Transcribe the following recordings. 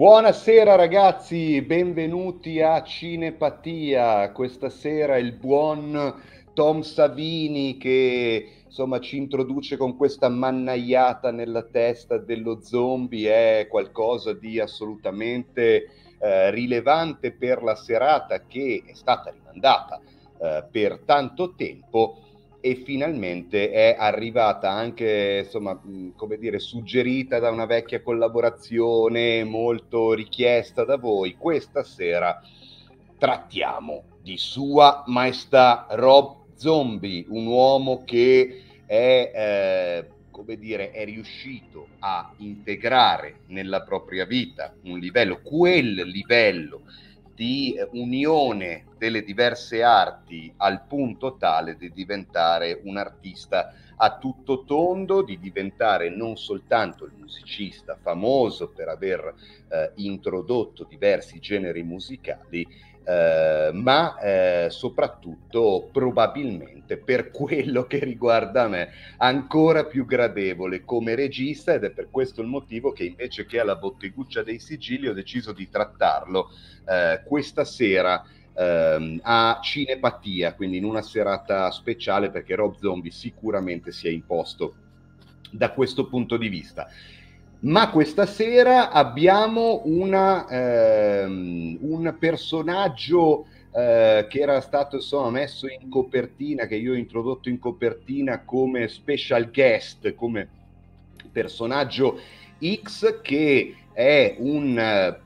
Buonasera ragazzi, benvenuti a Cinepatia. Questa sera il buon Tom Savini che insomma ci introduce con questa mannaiata nella testa dello zombie è qualcosa di assolutamente rilevante per la serata che è stata rimandata per tanto tempo e finalmente è arrivata anche, insomma, come dire, suggerita da una vecchia collaborazione molto richiesta da voi. Questa sera trattiamo di Sua Maestà Rob Zombie, un uomo che è, come dire, è riuscito a integrare nella propria vita un livello, quel livello di unione delle diverse arti al punto tale di diventare un artista a tutto tondo, di diventare non soltanto il musicista famoso per aver introdotto diversi generi musicali, ma soprattutto probabilmente, per quello che riguarda me, ancora più gradevole come regista, ed è per questo il motivo che invece che alla botteguccia dei sigilli ho deciso di trattarlo questa sera a Cinepatia, quindi in una serata speciale, perché Rob Zombie sicuramente si è imposto da questo punto di vista. Ma questa sera abbiamo un personaggio che era stato, insomma, messo in copertina, che io ho introdotto in copertina come special guest, come personaggio X, che è un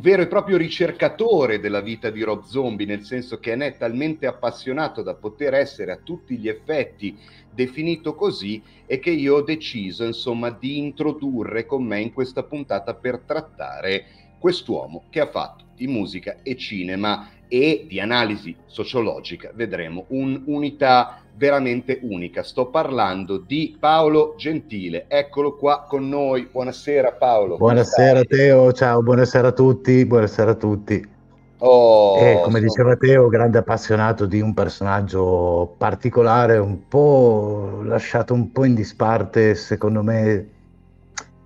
vero e proprio ricercatore della vita di Rob Zombie, nel senso che ne è talmente appassionato da poter essere a tutti gli effetti definito così, e che io ho deciso, insomma, di introdurre con me in questa puntata per trattare quest'uomo che ha fatto di musica e cinema e di analisi sociologica, vedremo, un'unità veramente unica. Sto parlando di Paolo Gentile, eccolo qua con noi. Buonasera Paolo. Buonasera Teo, ciao, buonasera a tutti, buonasera a tutti. Come diceva Teo, grande appassionato di un personaggio particolare, un po' lasciato un po' in disparte, secondo me,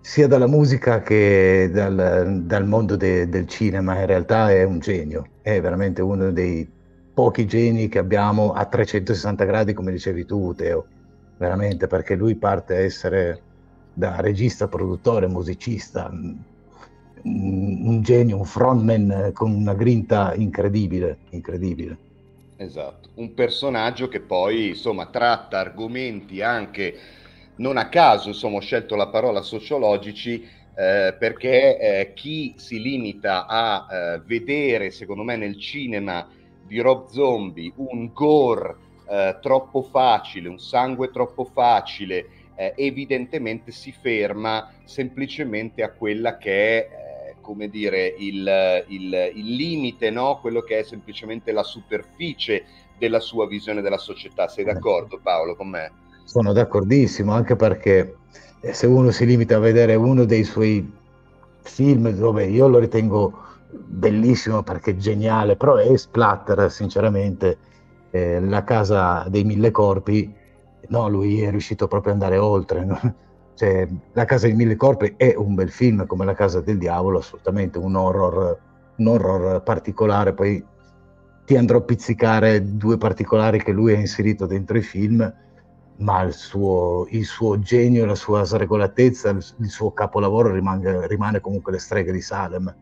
sia dalla musica che dal mondo del cinema. In realtà è un genio, è veramente uno dei pochi geni che abbiamo a 360 gradi, come dicevi tu Teo, veramente, perché lui parte a essere da regista, produttore, musicista, un genio, un frontman con una grinta incredibile, incredibile. Esatto, un personaggio che poi, insomma, tratta argomenti anche, non a caso, insomma, ho scelto la parola sociologici perché chi si limita a vedere, secondo me, nel cinema di Rob Zombie un gore troppo facile, un sangue troppo facile, evidentemente si ferma semplicemente a quella che è come dire il limite, no? Quello che è semplicemente la superficie della sua visione della società. Sei d'accordo Paolo con me? Sono d'accordissimo, anche perché se uno si limita a vedere uno dei suoi film, dove io lo ritengo bellissimo perché geniale, però è splatter sinceramente, La Casa dei Mille Corpi, no, lui è riuscito proprio ad andare oltre, no? Cioè, La Casa dei Mille Corpi è un bel film, come La Casa del Diavolo, assolutamente un horror particolare. Poi ti andrò a pizzicare due particolari che lui ha inserito dentro i film, ma il suo genio, la sua sregolatezza, il suo capolavoro rimane comunque Le Streghe di Salem.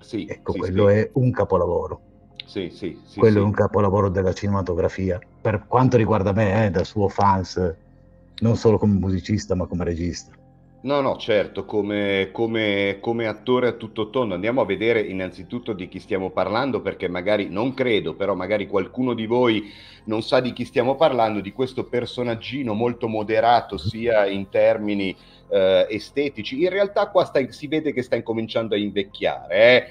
Sì, ecco, sì, quello sì. È un capolavoro. Sì, sì, sì, quello sì. È un capolavoro della cinematografia, per quanto riguarda me, da suo fans, non solo come musicista ma come regista. No, no, certo, come attore a tutto tondo. Andiamo a vedere innanzitutto di chi stiamo parlando, perché magari, non credo, però magari qualcuno di voi non sa di chi stiamo parlando, di questo personaggino molto moderato sia in termini estetici. In realtà qua si vede che sta incominciando a invecchiare,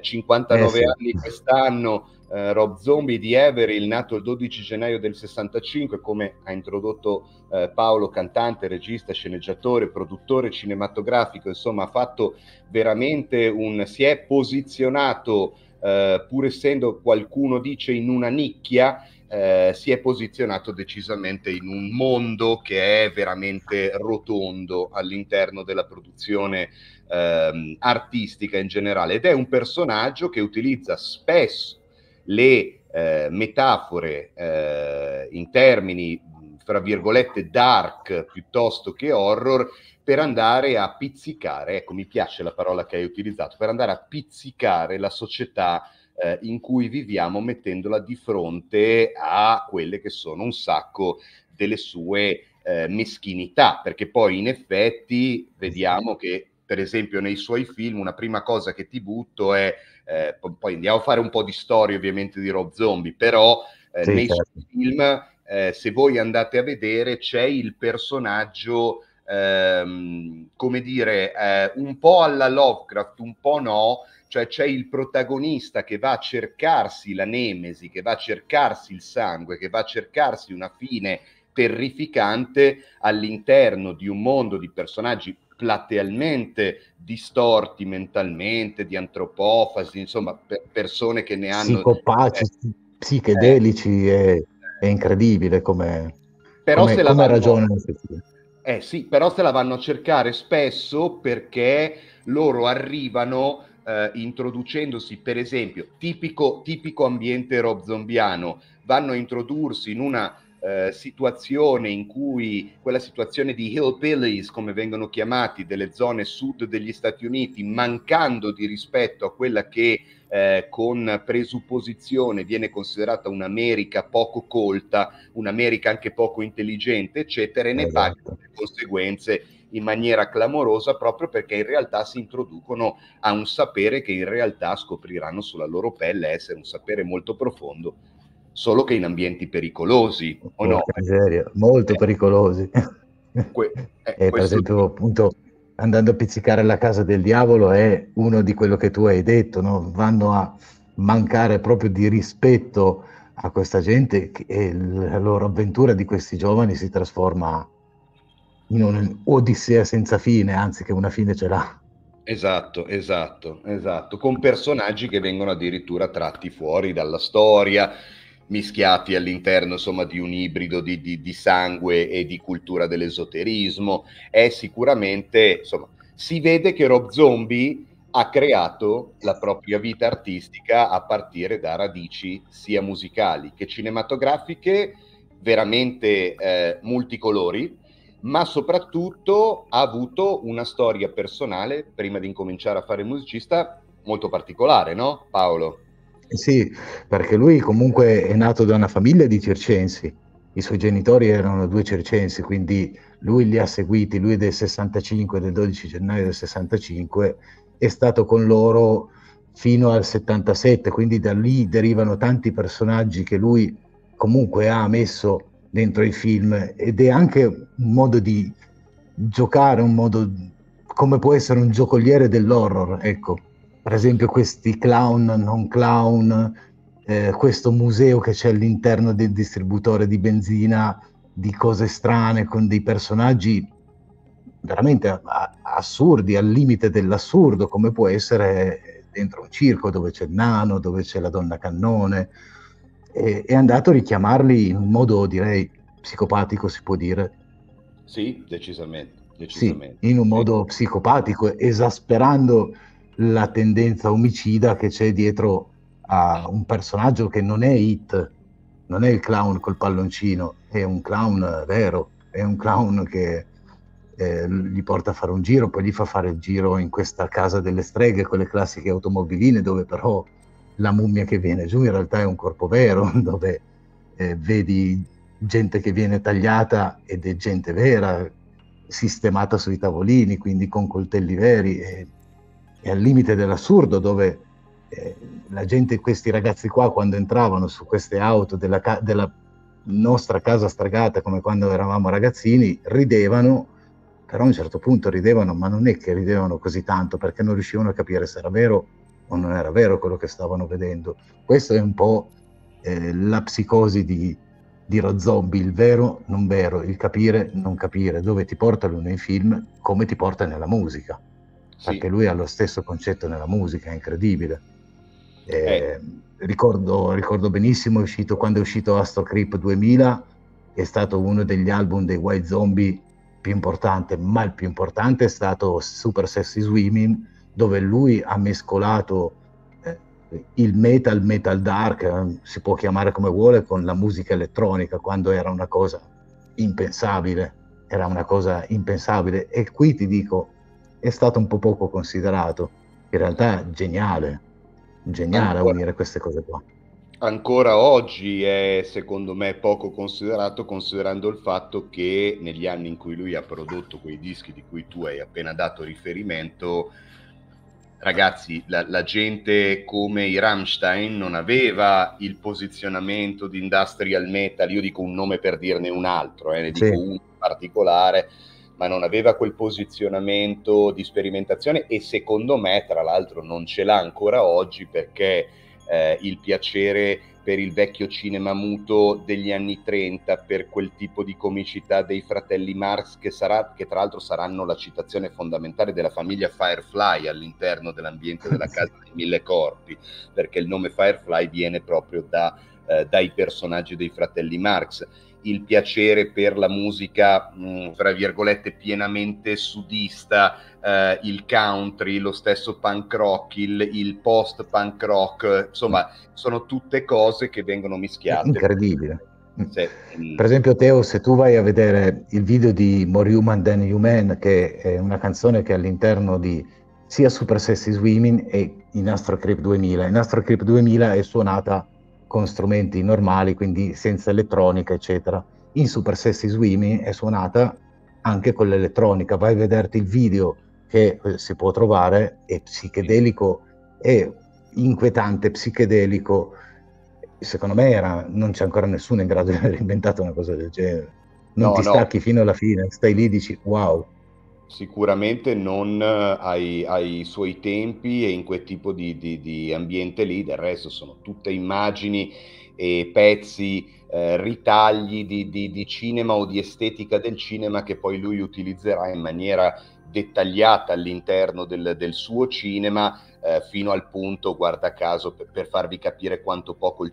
59 sì. Anni quest'anno. Rob Zombie di Everill, nato il 12 gennaio del 65, come ha introdotto Paolo, cantante, regista, sceneggiatore, produttore cinematografico, insomma ha fatto veramente si è posizionato, pur essendo, qualcuno dice, in una nicchia, si è posizionato decisamente in un mondo che è veramente rotondo all'interno della produzione artistica in generale, ed è un personaggio che utilizza spesso le metafore in termini tra virgolette dark piuttosto che horror, per andare a pizzicare, ecco, mi piace la parola che hai utilizzato, per andare a pizzicare la società in cui viviamo, mettendola di fronte a quelle che sono un sacco delle sue meschinità, perché poi in effetti vediamo che per esempio nei suoi film una prima cosa che ti butto è, poi andiamo a fare un po' di storia ovviamente di Rob Zombie, però sì, nei suoi film se voi andate a vedere c'è il personaggio come dire un po' alla Lovecraft, un po' no, cioè c'è il protagonista che va a cercarsi la nemesi, che va a cercarsi il sangue, che va a cercarsi una fine terrificante all'interno di un mondo di personaggi platealmente distorti mentalmente, di antropofagi, insomma persone che ne hanno... Psicopaci, psichedelici e... È incredibile come ragione. Eh sì, però se la vanno a cercare spesso, perché loro arrivano introducendosi, per esempio, tipico ambiente Rob Zombiano, vanno a introdursi in una situazione in cui, quella situazione di hillbillies, come vengono chiamati, delle zone sud degli Stati Uniti, mancando di rispetto a quella che con presupposizione viene considerata un'America poco colta, un'America anche poco intelligente, eccetera, e ne pagano le conseguenze in maniera clamorosa, proprio perché in realtà si introducono a un sapere che in realtà scopriranno sulla loro pelle essere un sapere molto profondo, solo che in ambienti pericolosi, o no? Serio, molto pericolosi. Per esempio, appunto, andando a pizzicare La Casa del Diavolo è uno di quello che tu hai detto, no? Vanno a mancare proprio di rispetto a questa gente, e la loro avventura di questi giovani si trasforma in un'odissea senza fine, anzi che una fine ce l'ha. Esatto, con personaggi che vengono addirittura tratti fuori dalla storia, mischiati all'interno insomma di un ibrido di sangue e di cultura dell'esoterismo. È sicuramente, insomma, si vede che Rob Zombie ha creato la propria vita artistica a partire da radici sia musicali che cinematografiche veramente multicolori, ma soprattutto ha avuto una storia personale, prima di incominciare a fare musicista, molto particolare, no Paolo? Sì, perché lui comunque è nato da una famiglia di circensi, i suoi genitori erano due circensi, quindi lui li ha seguiti, lui del 65, del 12 gennaio del 65, è stato con loro fino al 77, quindi da lì derivano tanti personaggi che lui comunque ha messo dentro i film, ed è anche un modo di giocare, un modo come può essere un giocoliere dell'horror, ecco. Per esempio questi clown, non clown, questo museo che c'è all'interno del distributore di benzina, di cose strane, con dei personaggi veramente assurdi, al limite dell'assurdo, come può essere dentro un circo dove c'è il nano, dove c'è la donna cannone. È andato a richiamarli in un modo, direi, psicopatico, si può dire. Sì, decisamente. Sì, in un modo psicopatico, esasperando la tendenza omicida che c'è dietro a un personaggio che non è It, non è il clown col palloncino, è un clown vero, è un clown che gli porta a fare un giro, poi gli fa fare il giro in questa casa delle streghe con le classiche automobiline, dove però la mummia che viene giù in realtà è un corpo vero, dove vedi gente che viene tagliata ed è gente vera, sistemata sui tavolini, quindi con coltelli veri, e al limite dell'assurdo, dove la gente, questi ragazzi qua, quando entravano su queste auto della nostra casa stregata, come quando eravamo ragazzini, ridevano, però a un certo punto ridevano, ma non è che ridevano così tanto, perché non riuscivano a capire se era vero o non era vero quello che stavano vedendo. Questo è un po' la psicosi di Rob Zombie, il vero, non vero, il capire, non capire, dove ti porta lui nei film, come ti porta nella musica. Perché lui ha lo stesso concetto nella musica, è incredibile. Ricordo benissimo, quando è uscito Astro Creep 2000, che è stato uno degli album dei White Zombie più importante, ma il più importante è stato Super Sexy Swimming, dove lui ha mescolato il metal dark, si può chiamare come vuole, con la musica elettronica, quando era una cosa impensabile, e qui ti dico, è stato un po' poco considerato, in realtà geniale ancora, unire queste cose qua. Ancora oggi è, secondo me, poco considerato, considerando il fatto che negli anni in cui lui ha prodotto quei dischi di cui tu hai appena dato riferimento, ragazzi, la gente come i Rammstein non aveva il posizionamento di industrial metal. Io dico un nome per dirne un altro, dico uno in particolare, ma non aveva quel posizionamento di sperimentazione, e secondo me, tra l'altro, non ce l'ha ancora oggi, perché il piacere per il vecchio cinema muto degli anni 30, per quel tipo di comicità dei fratelli Marx, che tra l'altro saranno la citazione fondamentale della famiglia Firefly all'interno dell'ambiente della Casa dei Mille Corpi, perché il nome Firefly viene proprio dai personaggi dei fratelli Marx. Il piacere per la musica, tra virgolette, pienamente sudista, il country, lo stesso punk rock, il post punk rock, insomma, sono tutte cose che vengono mischiate. Incredibile. Per esempio, Teo, se tu vai a vedere il video di More Human Than Human, che è una canzone che è all'interno di sia Super Sexy Swimming e in Astro Creep 2000. In Astro Creep 2000 è suonata con strumenti normali, quindi senza elettronica, eccetera. In Super Sexy Swimming è suonata anche con l'elettronica. Vai a vederti il video, che si può trovare, è psichedelico, è inquietante, psichedelico. Secondo me non c'è ancora nessuno in grado di aver inventato una cosa del genere. Non stacchi fino alla fine, stai lì e dici wow. Sicuramente non ai suoi tempi e in quel tipo di ambiente lì. Del resto sono tutte immagini e pezzi, ritagli di cinema o di estetica del cinema che poi lui utilizzerà in maniera dettagliata all'interno del suo cinema, fino al punto, guarda caso, per farvi capire quanto poco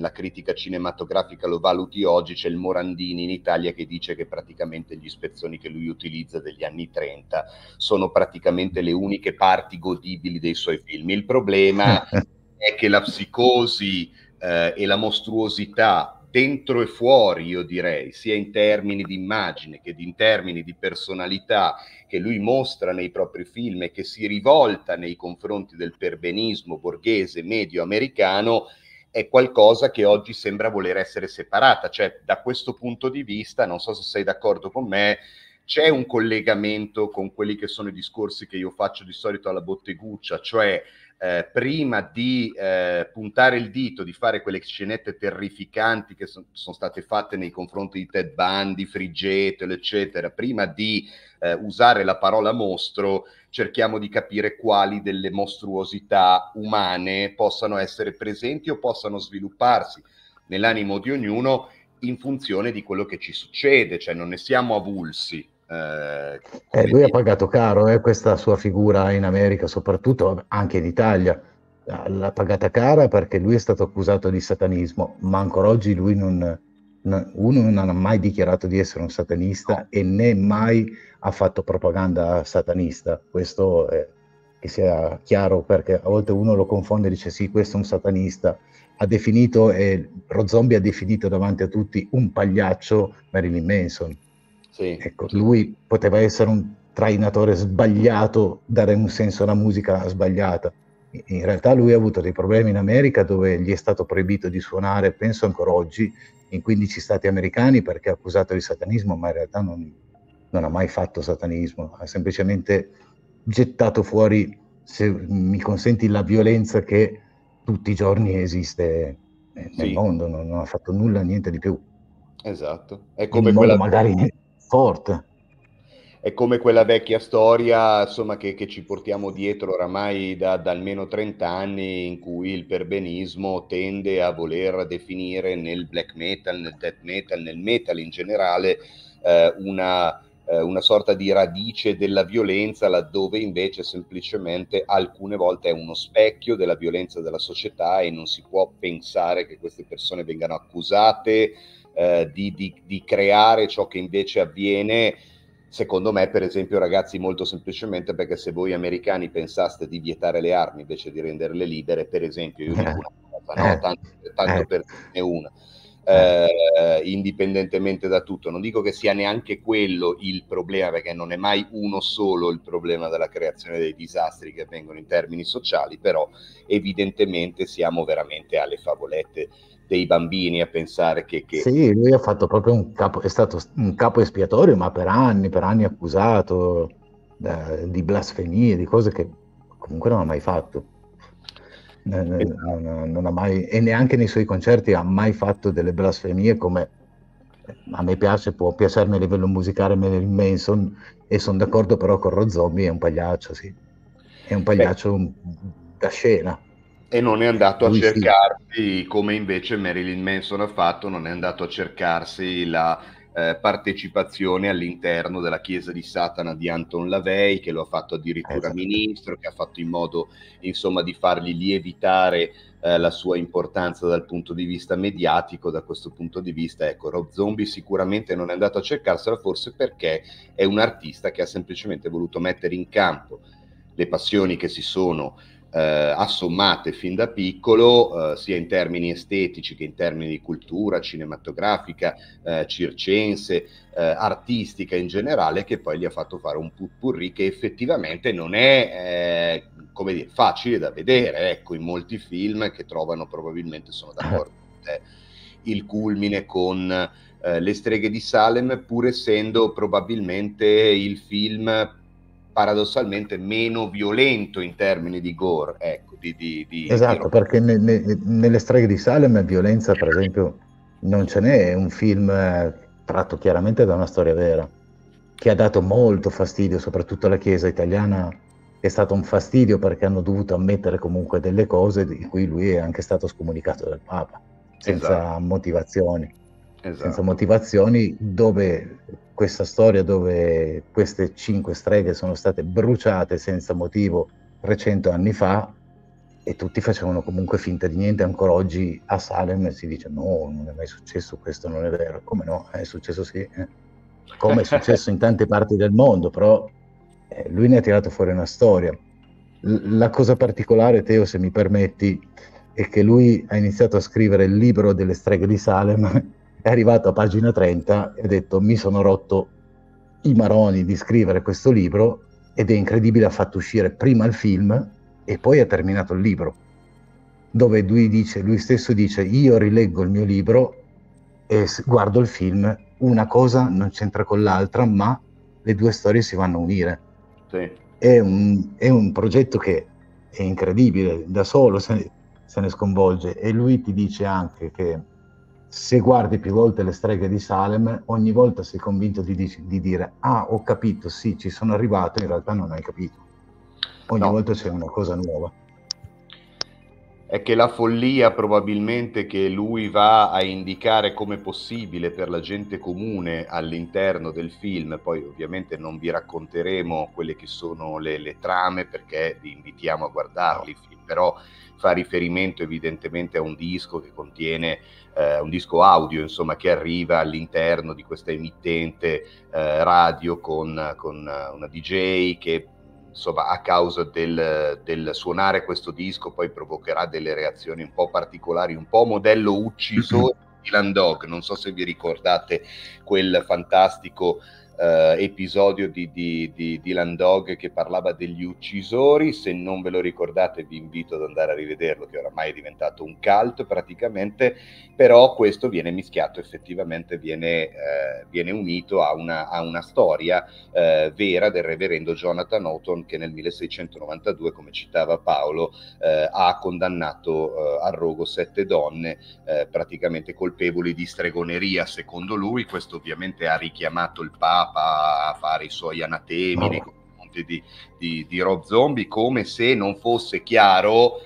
la critica cinematografica lo valuti oggi, c'è il Morandini in Italia che dice che praticamente gli spezzoni che lui utilizza degli anni 30 sono praticamente le uniche parti godibili dei suoi film. Il problema è che la psicosi e la mostruosità, dentro e fuori, io direi, sia in termini di immagine che in termini di personalità, che lui mostra nei propri film e che si rivolta nei confronti del perbenismo borghese medio americano, è qualcosa che oggi sembra voler essere separata. Cioè, da questo punto di vista, non so se sei d'accordo con me, c'è un collegamento con quelli che sono i discorsi che io faccio di solito alla botteguccia, cioè prima di puntare il dito, di fare quelle scenette terrificanti che sono state fatte nei confronti di Ted Bundy, Frigetto, eccetera, prima di usare la parola mostro, cerchiamo di capire quali delle mostruosità umane possano essere presenti o possano svilupparsi nell'animo di ognuno in funzione di quello che ci succede. Cioè, non ne siamo avulsi. Lui ha pagato caro questa sua figura in America, soprattutto anche in Italia l'ha pagata cara, perché lui è stato accusato di satanismo, ma ancora oggi lui non ha mai dichiarato di essere un satanista e né mai ha fatto propaganda satanista. Questo è, che sia chiaro, perché a volte uno lo confonde e dice sì, questo è un satanista. Ha definito, Rob Zombie ha definito davanti a tutti un pagliaccio Marilyn Manson. Sì, ecco, sì. Lui poteva essere un trainatore sbagliato, dare un senso alla musica sbagliata. In realtà lui ha avuto dei problemi in America, dove gli è stato proibito di suonare, penso ancora oggi, in 15 stati americani, perché è accusato di satanismo, ma in realtà non ha mai fatto satanismo, ha semplicemente gettato fuori, se mi consenti, la violenza che tutti i giorni esiste nel mondo, non ha fatto nulla, niente di più. Esatto, è come quella magari forte. È come quella vecchia storia, insomma, che ci portiamo dietro oramai da almeno 30 anni, in cui il perbenismo tende a voler definire nel black metal, nel death metal, nel metal in generale, una una sorta di radice della violenza, laddove invece semplicemente alcune volte è uno specchio della violenza della società e non si può pensare che queste persone vengano accusate di creare ciò che invece avviene. Secondo me, per esempio, ragazzi, molto semplicemente perché se voi americani pensaste di vietare le armi invece di renderle libere, per esempio, io dico una cosa, no? Tanto per dirne una. Indipendentemente da tutto, non dico che sia neanche quello il problema, perché non è mai uno solo il problema della creazione dei disastri che avvengono in termini sociali, però evidentemente siamo veramente alle favolette dei bambini a pensare che... Sì, lui ha fatto proprio un capo, è stato un capo espiatorio, ma per anni accusato di blasfemie, di cose che comunque non ha mai fatto. Non ha mai, e neanche nei suoi concerti ha mai fatto delle blasfemie, come a me piace, può piacermi a livello musicale Marilyn Manson, e sono d'accordo, però con Rob Zombie è un pagliaccio, sì, è un pagliaccio da scena, e non è andato lui a cercarsi, sì, come invece Marilyn Manson ha fatto, non è andato a cercarsi la partecipazione all'interno della Chiesa di Satana di Anton LaVey, che lo ha fatto addirittura ministro, che ha fatto in modo, insomma, di fargli lievitare la sua importanza dal punto di vista mediatico. Da questo punto di vista, ecco, Rob Zombie sicuramente non è andato a cercarsela, forse perché è un artista che ha semplicemente voluto mettere in campo le passioni che si sono assommate fin da piccolo, sia in termini estetici che in termini di cultura cinematografica, circense, artistica in generale, che poi gli ha fatto fare un pot-pourri che effettivamente non è come dire, facile da vedere, ecco, in molti film che trovano, probabilmente sono d'accordo con te, il culmine con Le streghe di Salem, pur essendo probabilmente il film paradossalmente meno violento in termini di gore, ecco, esatto, perché nelle streghe di Salem violenza, per esempio, non ce n'è. È un film tratto chiaramente da una storia vera, che ha dato molto fastidio, soprattutto alla Chiesa italiana. È stato un fastidio perché hanno dovuto ammettere comunque delle cose di cui lui è anche stato scomunicato dal Papa, senza motivazioni. Esatto. Senza motivazioni, dove questa storia, dove queste 5 streghe sono state bruciate senza motivo 300 anni fa, e tutti facevano comunque finta di niente. Ancora oggi a Salem si dice: no, non è mai successo questo, non è vero. Come no? È successo, sì, come è successo in tante parti del mondo, però lui ne ha tirato fuori una storia. La cosa particolare, Teo, se mi permetti, è che lui ha iniziato a scrivere il libro delle streghe di Salem, è arrivato a pagina 30 e ha detto: mi sono rotto i maroni di scrivere questo libro, ed è incredibile, ha fatto uscire prima il film e poi ha terminato il libro, dove lui stesso dice io rileggo il mio libro e guardo il film, una cosa non c'entra con l'altra, ma le due storie si vanno a unire. Sì. È un progetto che è incredibile, da solo se ne sconvolge, e lui ti dice anche che se guardi più volte Le streghe di Salem, ogni volta sei convinto di dire: ah, ho capito, sì, ci sono arrivato, in realtà non hai capito. Ogni volta c'è una cosa nuova. È che la follia, probabilmente, che lui va a indicare come possibile per la gente comune all'interno del film, poi ovviamente non vi racconteremo quelle che sono le trame, perché vi invitiamo a guardarli, però fa riferimento evidentemente a un disco che contiene, un disco audio, insomma, che arriva all'interno di questa emittente radio con una DJ che, insomma, a causa del suonare questo disco poi provocherà delle reazioni un po' particolari, un po' modello ucciso di Dylan Dog. Non so se vi ricordate quel fantastico episodio di Dylan Dog che parlava degli uccisori. Se non ve lo ricordate, vi invito ad andare a rivederlo, che oramai è diventato un cult praticamente, però questo viene mischiato, effettivamente viene unito a una storia vera del reverendo Jonathan Houghton, che nel 1692, come citava Paolo, ha condannato a rogo 7 donne praticamente colpevoli di stregoneria, secondo lui. Questo ovviamente ha richiamato il Papa a fare i suoi anatemi nei confronti di Rob Zombie, come se non fosse chiaro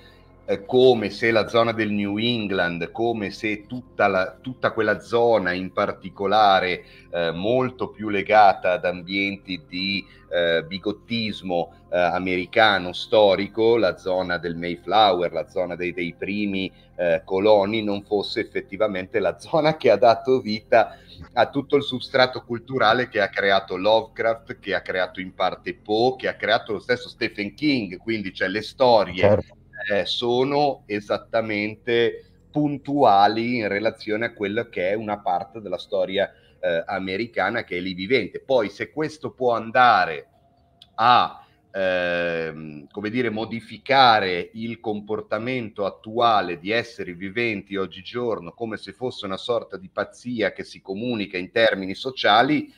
come se la zona del New England, come se tutta quella zona in particolare, molto più legata ad ambienti di bigottismo americano storico, la zona del Mayflower, la zona dei primi coloni, non fosse effettivamente la zona che ha dato vita a tutto il substrato culturale che ha creato Lovecraft, che ha creato in parte Poe, che ha creato lo stesso Stephen King. Quindi c'è le storie... Certo. Sono esattamente puntuali in relazione a quella che è una parte della storia americana che è lì vivente. Poi se questo può andare a come dire, modificare il comportamento attuale di esseri viventi oggigiorno come se fosse una sorta di pazzia che si comunica in termini sociali,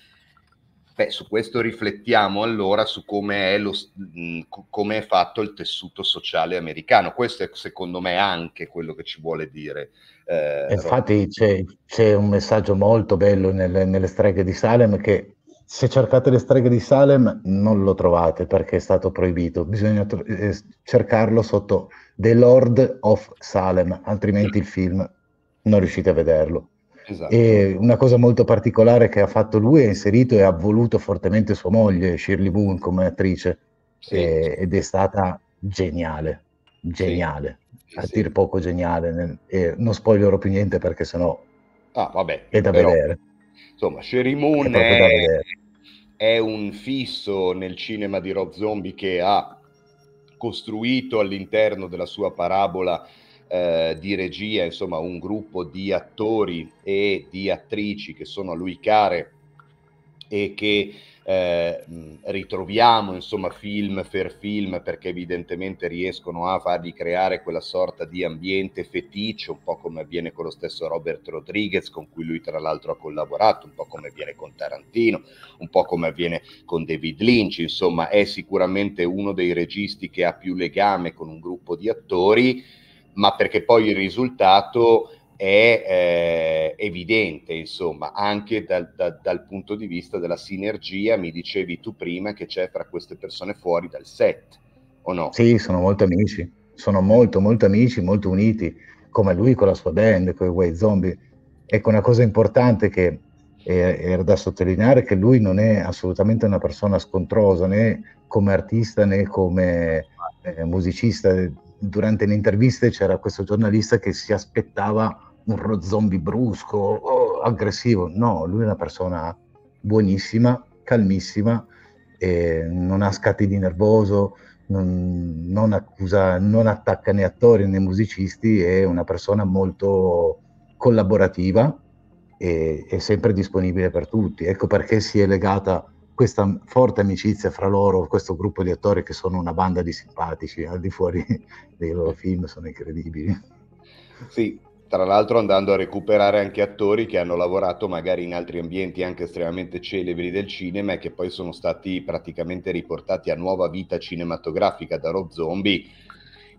beh, su questo riflettiamo allora su come è fatto il tessuto sociale americano. Questo è secondo me anche quello che ci vuole dire. Infatti c'è un messaggio molto bello nelle streghe di Salem, che se cercate le streghe di Salem non lo trovate perché è stato proibito, bisogna cercarlo sotto The Lords of Salem, altrimenti il film non riuscite a vederlo. Esatto. E una cosa molto particolare che ha fatto lui è inserito e ha voluto fortemente sua moglie Shirley Moon come attrice, sì, ed è stata geniale, sì, a dir poco geniale, e non spoilerò più niente perché sennò è da vedere. Insomma, Shirley Moon è un fisso nel cinema di Rob Zombie, che ha costruito all'interno della sua parabola di regia, insomma, un gruppo di attori e di attrici che sono a lui care e che ritroviamo, insomma, film per film, perché evidentemente riescono a fargli creare quella sorta di ambiente feticcio, un po' come avviene con lo stesso Robert Rodriguez, con cui lui tra l'altro ha collaborato, un po' come avviene con Tarantino, un po' come avviene con David Lynch. Insomma, è sicuramente uno dei registi che ha più legame con un gruppo di attori, ma perché poi il risultato è evidente, insomma, anche dal punto di vista della sinergia. Mi dicevi tu prima che c'è fra queste persone fuori dal set, o no? Sì, sono molto amici, sono molto amici, molto uniti, come lui con la sua band, con i White Zombie. Ecco, una cosa importante che era da sottolineare, che lui non è assolutamente una persona scontrosa, né come artista né come musicista. Durante le interviste c'era questo giornalista che si aspettava un Rob Zombie brusco o aggressivo. No, lui è una persona buonissima, calmissima, non ha scatti di nervoso, non attacca né attori né musicisti, è una persona molto collaborativa e è sempre disponibile per tutti. Ecco perché si è legata questa forte amicizia fra loro, questo gruppo di attori che sono una banda di simpatici, al di fuori dei loro film sono incredibili. Sì, tra l'altro andando a recuperare anche attori che hanno lavorato magari in altri ambienti anche estremamente celebri del cinema e che poi sono stati praticamente riportati a nuova vita cinematografica da Rob Zombie.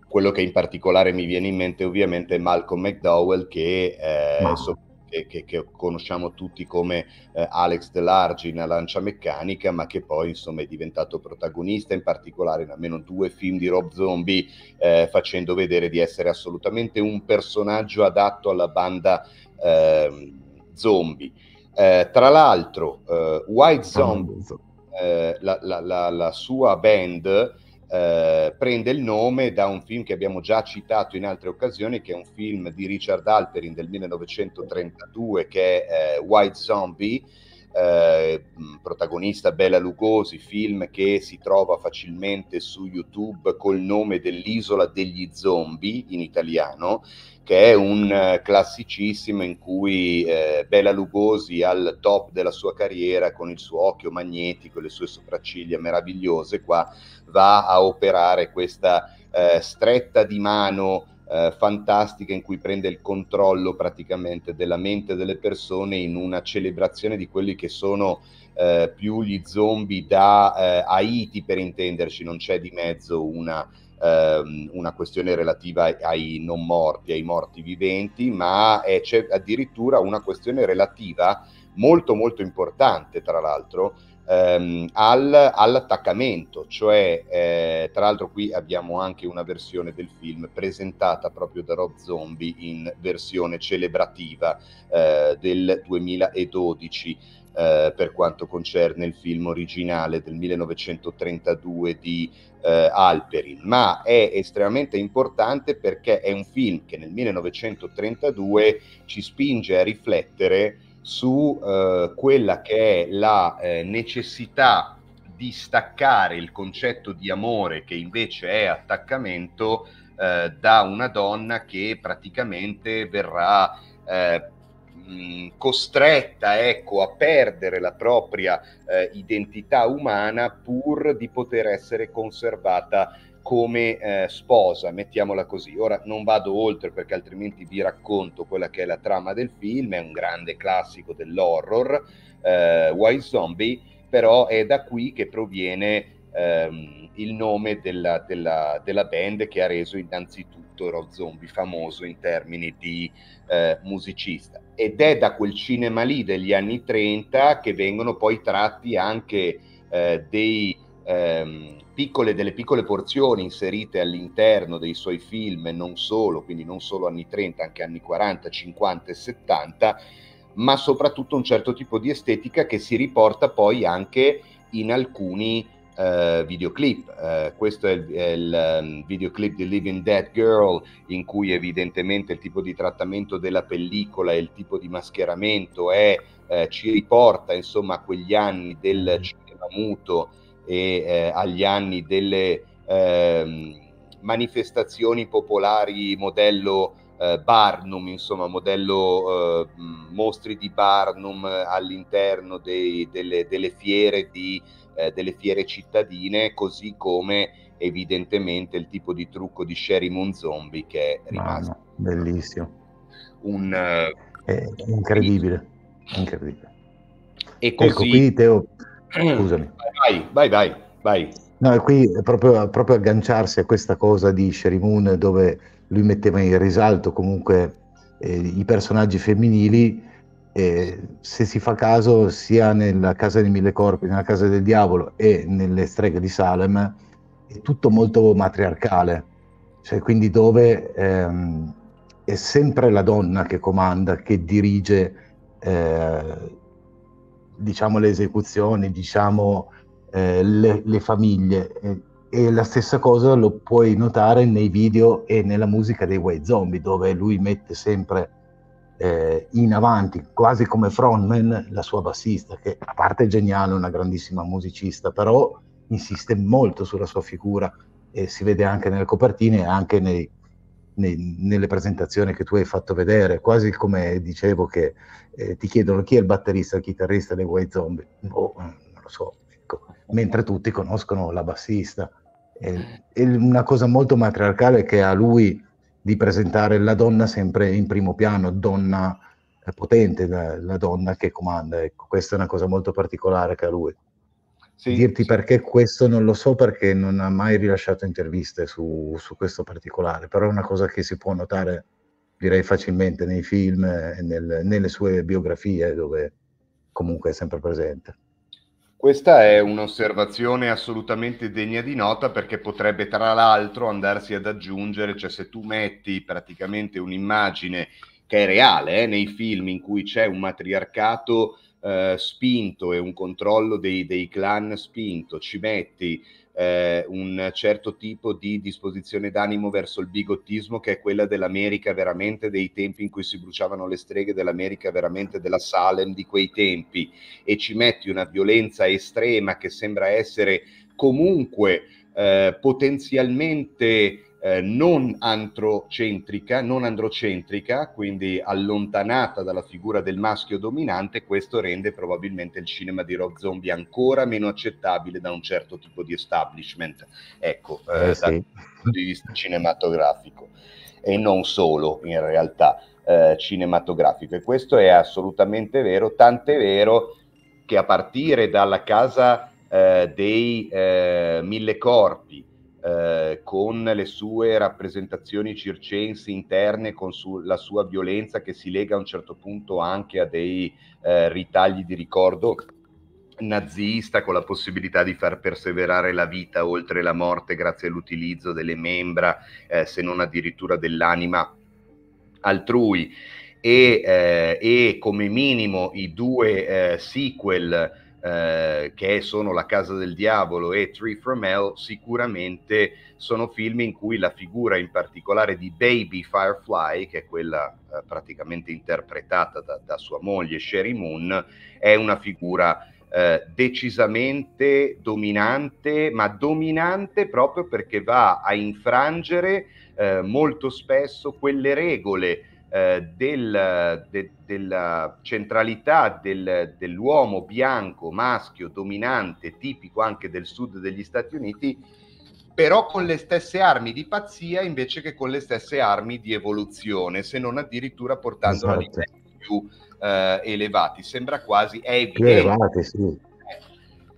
Quello che in particolare mi viene in mente ovviamente è Malcolm McDowell, che che conosciamo tutti come Alex DeLarge in Arancia Meccanica, ma che poi insomma è diventato protagonista in particolare in almeno 2 film di Rob Zombie, facendo vedere di essere assolutamente un personaggio adatto alla banda zombie. Tra l'altro White Zombie, la sua band, prende il nome da un film che abbiamo già citato in altre occasioni, che è un film di Richard Halperin del 1932, che è White Zombie, protagonista Bela Lugosi, film che si trova facilmente su YouTube col nome dell'Isola degli Zombie in italiano, che è un classicissimo in cui Bela Lugosi al top della sua carriera, con il suo occhio magnetico e le sue sopracciglia meravigliose, qua va a operare questa stretta di mano fantastica, in cui prende il controllo praticamente della mente delle persone in una celebrazione di quelli che sono più gli zombie da Haiti, per intenderci. Non c'è di mezzo una questione relativa ai non morti, ai morti viventi, ma c'è addirittura una questione relativa molto importante, tra l'altro, all'attaccamento, cioè tra l'altro qui abbiamo anche una versione del film presentata proprio da Rob Zombie in versione celebrativa del 2012 per quanto concerne il film originale del 1932 di Alperin, ma è estremamente importante perché è un film che nel 1932 ci spinge a riflettere su quella che è la necessità di staccare il concetto di amore, che invece è attaccamento, da una donna che praticamente verrà costretta, ecco, a perdere la propria identità umana pur di poter essere conservata come sposa, mettiamola così. Ora non vado oltre perché altrimenti vi racconto quella che è la trama del film, è un grande classico dell'horror, White Zombie, però è da qui che proviene il nome della band, che ha reso innanzitutto Rob Zombie famoso in termini di musicista, ed è da quel cinema lì degli anni 30 che vengono poi tratti anche delle piccole porzioni inserite all'interno dei suoi film, e non solo, quindi non solo anni 30, anche anni 40, 50 e 70, ma soprattutto un certo tipo di estetica che si riporta poi anche in alcuni videoclip. Questo è il videoclip di Living Dead Girl, in cui evidentemente il tipo di trattamento della pellicola e il tipo di mascheramento ci riporta insomma a quegli anni del cinema muto e agli anni delle manifestazioni popolari modello Barnum, insomma modello mostri di Barnum all'interno delle fiere cittadine, così come evidentemente il tipo di trucco di Sherry Moon Zombie, che è rimasto bellissimo, incredibile. E così, ecco, qui Teo, scusami, vai. No, e qui è proprio agganciarsi a questa cosa di Sherry Moon, dove lui metteva in risalto comunque i personaggi femminili. Se si fa caso, sia nella Casa dei Mille Corpi, nella Casa del Diavolo e nelle Streghe di Salem, è tutto molto matriarcale, cioè quindi dove è sempre la donna che comanda, che dirige diciamo le esecuzioni, diciamo le famiglie, e la stessa cosa lo puoi notare nei video e nella musica dei White Zombie, dove lui mette sempre in avanti, quasi come frontman, la sua bassista, che a parte è geniale, una grandissima musicista, però insiste molto sulla sua figura, e si vede anche nelle copertine e anche nelle presentazioni che tu hai fatto vedere, quasi come dicevo che ti chiedono chi è il batterista, il chitarrista dei White Zombie, non lo so, ecco. Mentre tutti conoscono la bassista, è una cosa molto matriarcale che ha lui, di presentare la donna sempre in primo piano, donna potente, la donna che comanda. Ecco, questa è una cosa molto particolare che ha lui. Sì, dirti sì. Perché questo non lo so, perché non ha mai rilasciato interviste su questo particolare, però è una cosa che si può notare, direi, facilmente nei film e nelle sue biografie, dove comunque è sempre presente. Questa è un'osservazione assolutamente degna di nota, perché potrebbe tra l'altro andarsi ad aggiungere, cioè se tu metti praticamente un'immagine che è reale nei film in cui c'è un matriarcato spinto e un controllo dei clan spinto, ci metti un certo tipo di disposizione d'animo verso il bigottismo, che è quella dell'America veramente dei tempi in cui si bruciavano le streghe, dell'America veramente della Salem di quei tempi, e ci metti una violenza estrema che sembra essere comunque potenzialmente non androcentrica, quindi allontanata dalla figura del maschio dominante. Questo rende probabilmente il cinema di Rob Zombie ancora meno accettabile da un certo tipo di establishment, ecco, dal punto di vista cinematografico, e non solo in realtà cinematografico, e questo è assolutamente vero, tant'è vero che a partire dalla Casa dei Mille Corpi, con le sue rappresentazioni circensi interne, con la sua violenza che si lega a un certo punto anche a dei ritagli di ricordo nazista, con la possibilità di far perseverare la vita oltre la morte grazie all'utilizzo delle membra, se non addirittura dell'anima altrui, e come minimo i due sequel che sono La Casa del Diavolo e Three from Hell sicuramente sono film in cui la figura in particolare di Baby Firefly, che è quella praticamente interpretata da sua moglie Sherry Moon, è una figura decisamente dominante, ma dominante proprio perché va a infrangere molto spesso quelle regole della centralità dell'uomo bianco, maschio, dominante, tipico anche del sud degli Stati Uniti, però con le stesse armi di pazzia invece che con le stesse armi di evoluzione, se non addirittura portandola a livelli più elevati. Sembra quasi, è evidente, sì.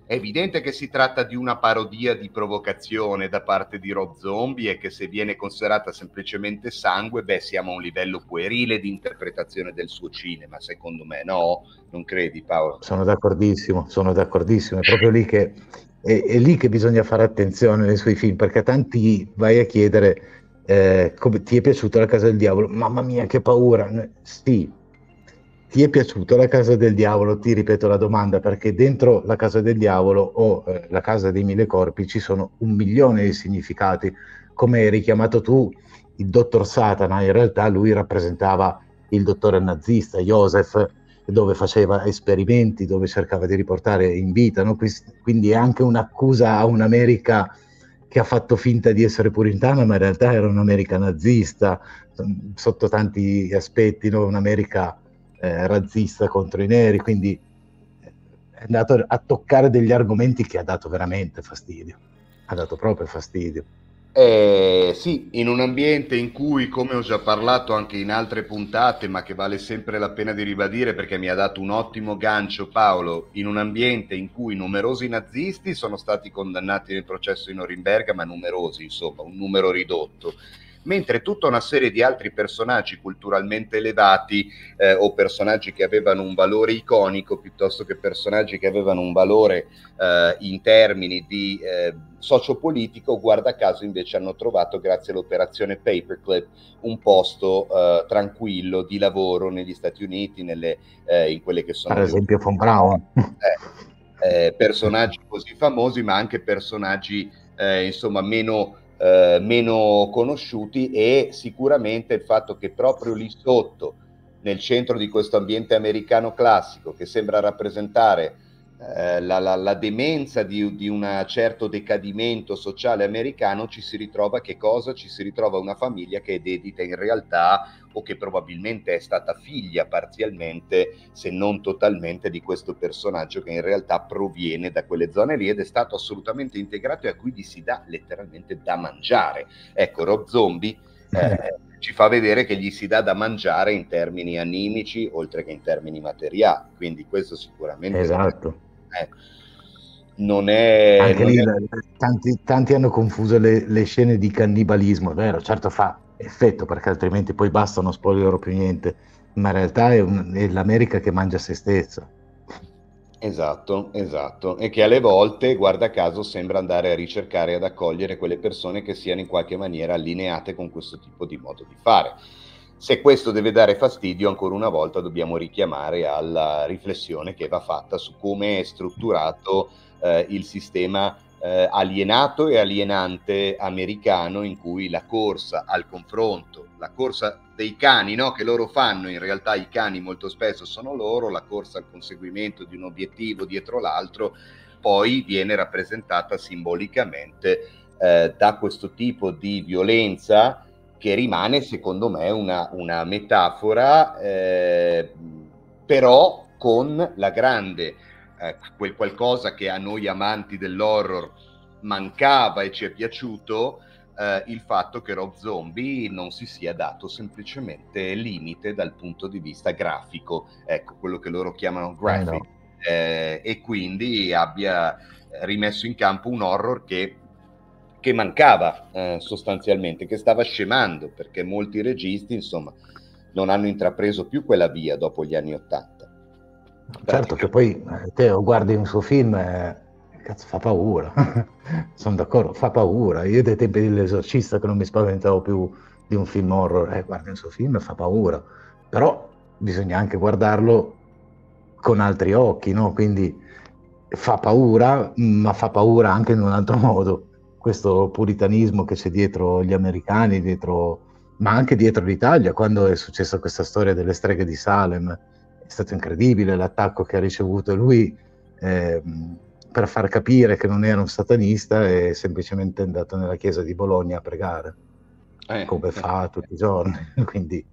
È evidente che si tratta di una parodia di provocazione da parte di Rob Zombie, e che se viene considerata semplicemente sangue, beh, siamo a un livello puerile di interpretazione del suo cinema, secondo me, no? Non credi, Paolo? Sono d'accordissimo, è proprio lì che, è lì che bisogna fare attenzione nei suoi film, perché a tanti vai a chiedere come ti è piaciuta La Casa del Diavolo? Mamma mia, che paura! Sì. Ti è piaciuta La Casa del Diavolo? Ti ripeto la domanda, perché dentro La Casa del Diavolo o La Casa dei Mille Corpi ci sono 1 milione di significati. Come hai richiamato tu, il dottor Satana, in realtà lui rappresentava il dottore nazista, Joseph, dove faceva esperimenti, dove cercava di riportare in vita, no? Quindi è anche un'accusa a un'America che ha fatto finta di essere puritana, ma in realtà era un'America nazista, sotto tanti aspetti, no? Un'America razzista contro i neri, quindi è andato a toccare degli argomenti che ha dato veramente fastidio, ha dato proprio fastidio. Sì, in un ambiente in cui, come ho già parlato anche in altre puntate, ma che vale sempre la pena di ribadire perché mi ha dato un ottimo gancio Paolo, in un ambiente in cui numerosi nazisti sono stati condannati nel processo di Norimberga, ma numerosi, insomma, un numero ridotto, mentre tutta una serie di altri personaggi culturalmente elevati o personaggi che avevano un valore iconico piuttosto che personaggi che avevano un valore in termini di sociopolitico, guarda caso invece hanno trovato, grazie all'operazione Paperclip, un posto tranquillo di lavoro negli Stati Uniti, in quelle che sono... Per esempio Von Braun. Personaggi così famosi, ma anche personaggi insomma meno conosciuti, e sicuramente il fatto che proprio lì sotto, nel centro di questo ambiente americano classico che sembra rappresentare la demenza di un certo decadimento sociale americano, ci si ritrova che cosa? Ci si ritrova una famiglia che è dedita in realtà, o che probabilmente è stata figlia parzialmente, se non totalmente, di questo personaggio che in realtà proviene da quelle zone lì ed è stato assolutamente integrato e a cui gli si dà letteralmente da mangiare. Ecco, Rob Zombie ci fa vedere che gli si dà da mangiare in termini animici oltre che in termini materiali, quindi questo sicuramente... Esatto. Non è... Anche non lì, è... Tanti hanno confuso le scene di cannibalismo, è vero, certo fa effetto perché altrimenti poi basta, non spoilerò più niente, ma in realtà è l'America che mangia se stessa. Esatto, e che alle volte, guarda caso, sembra andare a ricercare, ad accogliere quelle persone che siano in qualche maniera allineate con questo tipo di modo di fare. Se questo deve dare fastidio, ancora una volta dobbiamo richiamare alla riflessione che va fatta su come è strutturato il sistema alienato e alienante americano, in cui la corsa al confronto, la corsa dei cani, no? Che loro fanno, in realtà i cani molto spesso sono loro, la corsa al conseguimento di un obiettivo dietro l'altro, poi viene rappresentata simbolicamente da questo tipo di violenza, che rimane secondo me una metafora, però con la grande... quel qualcosa che a noi amanti dell'horror mancava e ci è piaciuto, il fatto che Rob Zombie non si sia dato semplicemente limite dal punto di vista grafico, ecco quello che loro chiamano graphic, no. E quindi abbia rimesso in campo un horror che mancava sostanzialmente, che stava scemando, perché molti registi insomma non hanno intrapreso più quella via dopo gli anni '80. Certo che poi te lo guardi un suo film, cazzo, fa paura. Sono d'accordo, fa paura. Io dai tempi dell'Esorcista che non mi spaventavo più di un film horror, guardi un suo film, fa paura. Però bisogna anche guardarlo con altri occhi, no? Quindi fa paura, ma fa paura anche in un altro modo. Questo puritanismo che c'è dietro gli americani, dietro, ma anche dietro l'Italia, quando è successa questa storia delle streghe di Salem. È stato incredibile l'attacco che ha ricevuto lui per far capire che non era un satanista, e semplicemente è andato nella chiesa di Bologna a pregare, come fa tutti i giorni. Quindi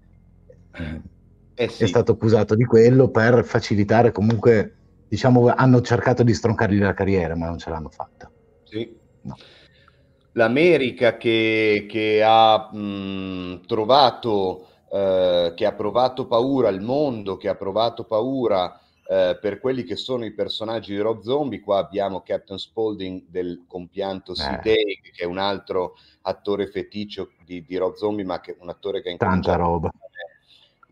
sì, è stato accusato di quello per facilitare, comunque, diciamo, hanno cercato di stroncargli la carriera, ma non ce l'hanno fatta. Sì. No. L'America che ha trovato... che ha provato paura, il mondo che ha provato paura per quelli che sono i personaggi di Rob Zombie. Qua abbiamo Captain Spaulding del compianto Sid Haig, che è un altro attore feticcio di Rob Zombie, ma che un attore che ha incominciato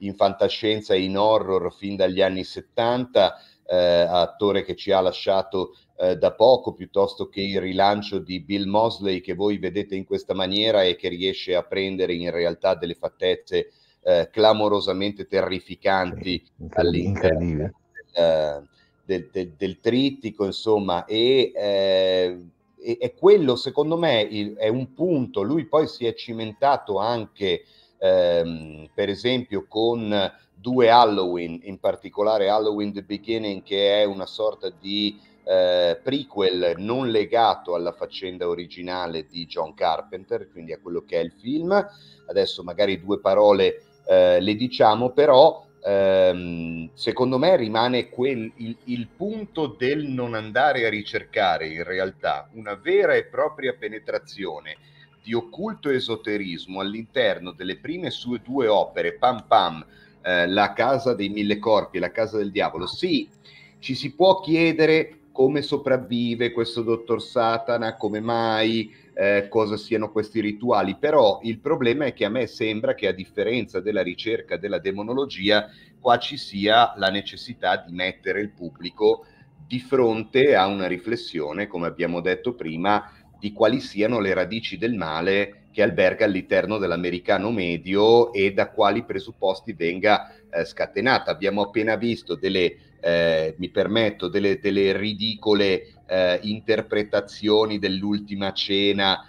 in fantascienza e in horror fin dagli anni 70, attore che ci ha lasciato da poco, piuttosto che il rilancio di Bill Mosley, che voi vedete in questa maniera e che riesce a prendere in realtà delle fattezze clamorosamente terrificanti all'interno del trittico, insomma, e quello secondo me è un punto. Lui poi si è cimentato anche per esempio con due Halloween, in particolare Halloween The Beginning, che è una sorta di prequel non legato alla faccenda originale di John Carpenter, quindi a quello che è il film. Adesso magari due parole le diciamo, però secondo me rimane il punto del non andare a ricercare in realtà una vera e propria penetrazione di occulto esoterismo all'interno delle prime sue due opere, La Casa dei Mille Corpi e La Casa del Diavolo. Sì, ci si può chiedere come sopravvive questo dottor Satana, come mai, cosa siano questi rituali, però il problema è che a me sembra che, a differenza della ricerca della demonologia, qua ci sia la necessità di mettere il pubblico di fronte a una riflessione, come abbiamo detto prima, di quali siano le radici del male che alberga all'interno dell'americano medio e da quali presupposti venga scatenata. Abbiamo appena visto delle ridicole interpretazioni dell'ultima cena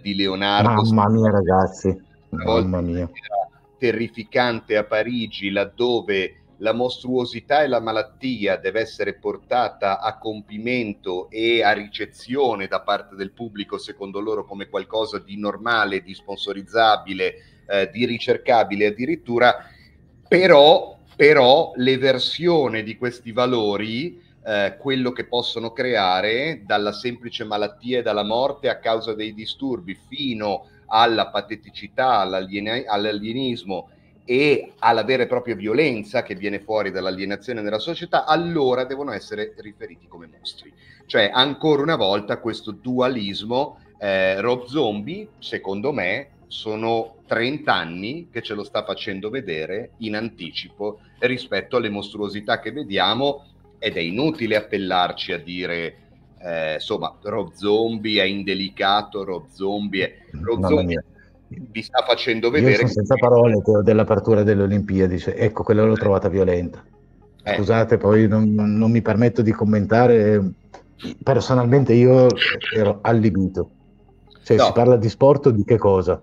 di Leonardo. Mamma mia, ragazzi, mamma mia. Terrificante a Parigi, laddove la mostruosità e la malattia deve essere portata a compimento e a ricezione da parte del pubblico, secondo loro, come qualcosa di normale, di sponsorizzabile, di ricercabile addirittura, però l'eversione di questi valori, quello che possono creare, dalla semplice malattia e dalla morte a causa dei disturbi, fino alla pateticità, all'alienismo e alla vera e propria violenza che viene fuori dall'alienazione della società, allora devono essere riferiti come mostri. Cioè, ancora una volta, questo dualismo, Rob Zombie, secondo me, sono 30 anni che ce lo sta facendo vedere in anticipo rispetto alle mostruosità che vediamo, ed è inutile appellarci a dire, insomma, Rob Zombie è indelicato, Rob Zombie è... vi sta facendo vedere. Io sono senza parole dell'apertura delle Olimpiadi, cioè, ecco, quella l'ho trovata violenta. Scusate, poi non mi permetto di commentare, personalmente io ero allibito. Cioè, no. Si parla di sport, di che cosa?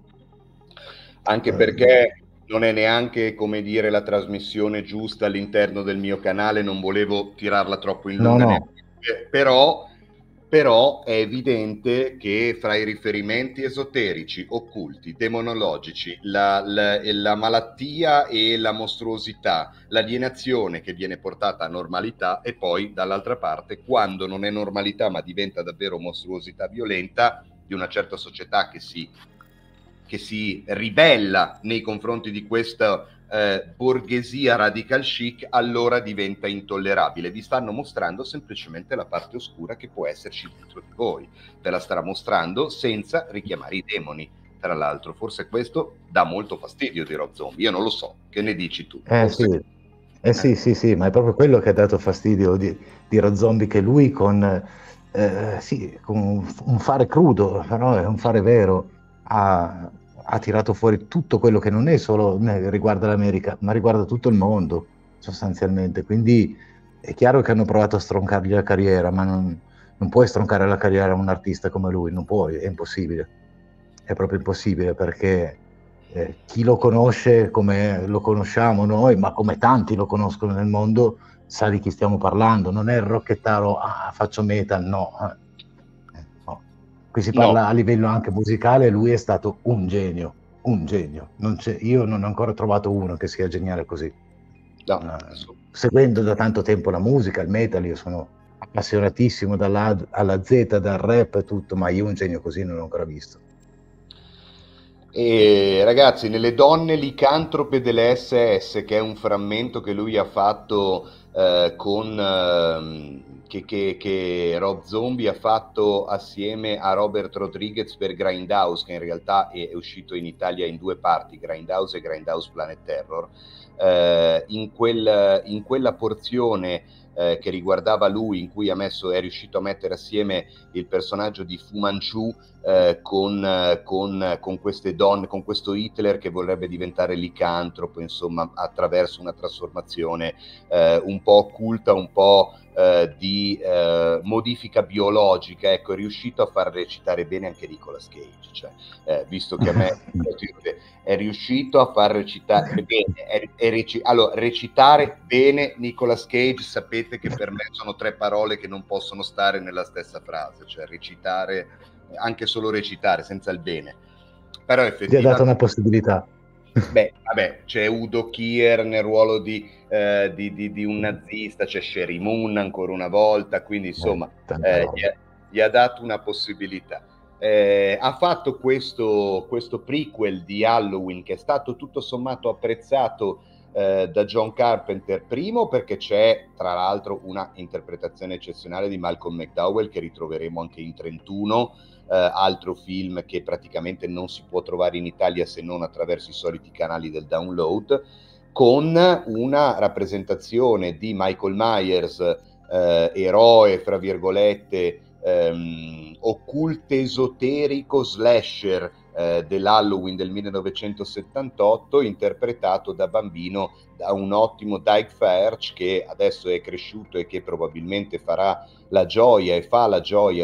Anche perché non è neanche, come dire, la trasmissione giusta all'interno del mio canale, non volevo tirarla troppo in lunga, no. Però è evidente che fra i riferimenti esoterici, occulti, demonologici, la malattia e la mostruosità, l'alienazione che viene portata a normalità, e poi dall'altra parte, quando non è normalità ma diventa davvero mostruosità violenta di una certa società che si ribella nei confronti di questa borghesia radical chic, allora diventa intollerabile. Vi stanno mostrando semplicemente la parte oscura che può esserci dentro di voi, ve la starà mostrando senza richiamare i demoni, tra l'altro. Forse questo dà molto fastidio di Rob Zombie, io non lo so, che ne dici tu? Sì. Sì, sì, sì, ma è proprio quello che ha dato fastidio di Rob Zombie, che lui con un fare crudo, però è un fare vero, ha tirato fuori tutto quello che non è solo riguarda l'America, ma riguarda tutto il mondo, sostanzialmente. Quindi è chiaro che hanno provato a stroncargli la carriera, ma non puoi stroncare la carriera a un artista come lui, non puoi, è impossibile. È proprio impossibile, perché chi lo conosce come lo conosciamo noi, ma come tanti lo conoscono nel mondo, sa di chi stiamo parlando. Non è il rocchettaro, faccio metal, no. Qui si parla a livello anche musicale, lui è stato un genio. Io non ho ancora trovato uno che sia geniale così. No. Seguendo da tanto tempo la musica, il metal, io sono appassionatissimo dalla A alla Z, dal rap e tutto, ma io un genio così non l'ho ancora visto. E ragazzi, nelle donne licantrope delle SS, che è un frammento che lui ha fatto che Rob Zombie ha fatto assieme a Robert Rodriguez per Grindhouse, che in realtà è uscito in Italia in due parti, Grindhouse e Grindhouse Planet Terror, in quella porzione che riguardava lui, in cui è riuscito a mettere assieme il personaggio di Fu Manchu con queste donne, con questo Hitler che vorrebbe diventare licantropo, insomma, attraverso una trasformazione un po' occulta, un po' di modifica biologica. Ecco, è riuscito a far recitare bene anche Nicolas Cage, cioè, visto che a me è riuscito a far recitare bene allora, recitare bene Nicolas Cage, sapete che per me sono tre parole che non possono stare nella stessa frase, cioè recitare, anche solo recitare senza il bene, però effettivamente ti ha dato una possibilità. Beh, vabbè, c'è Udo Kier nel ruolo di un nazista, c'è Sherry Moon ancora una volta, quindi insomma gli ha dato una possibilità. Ha fatto questo prequel di Halloween, che è stato tutto sommato apprezzato da John Carpenter, primo perché c'è tra l'altro una interpretazione eccezionale di Malcolm McDowell, che ritroveremo anche in 31, altro film che praticamente non si può trovare in Italia se non attraverso i soliti canali del download, con una rappresentazione di Michael Myers, eroe fra virgolette, occulte esoterico slasher dell'Halloween del 1978, interpretato da bambino da un ottimo Dyke Fairch, che adesso è cresciuto e che probabilmente fa la gioia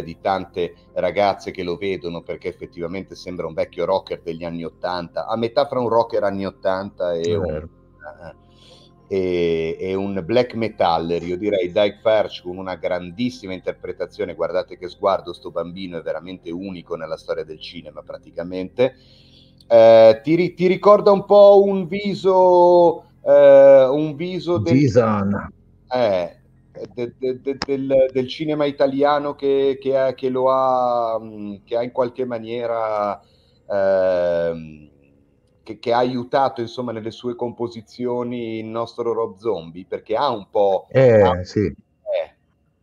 di tante ragazze che lo vedono, perché effettivamente sembra un vecchio rocker degli anni 80, a metà fra un rocker anni 80 e un black metaller, io direi. Dyke Fairch con una grandissima interpretazione, guardate che sguardo, sto bambino è veramente unico nella storia del cinema praticamente. Ti ricorda un po' un viso del cinema italiano che ha in qualche maniera che ha aiutato, insomma, nelle sue composizioni il nostro Rob Zombie, perché ha un po'...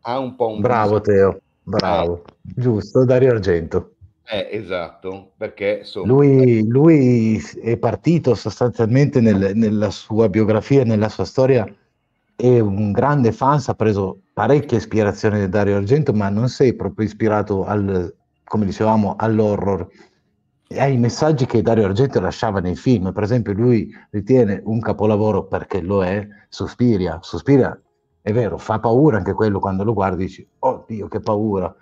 ha un po' un... Bravo Teo, bravo. Giusto, Dario Argento. Esatto, perché... Insomma, lui è partito sostanzialmente nella sua biografia, nella sua storia, è un grande fan, ha preso parecchia ispirazione da Dario Argento, ma non sei proprio ispirato come dicevamo, all'horror, ai messaggi che Dario Argento lasciava nei film. Per esempio, lui ritiene un capolavoro, perché lo è, Suspiria, è vero, fa paura anche quello, quando lo guardi dici "oh Dio, che paura",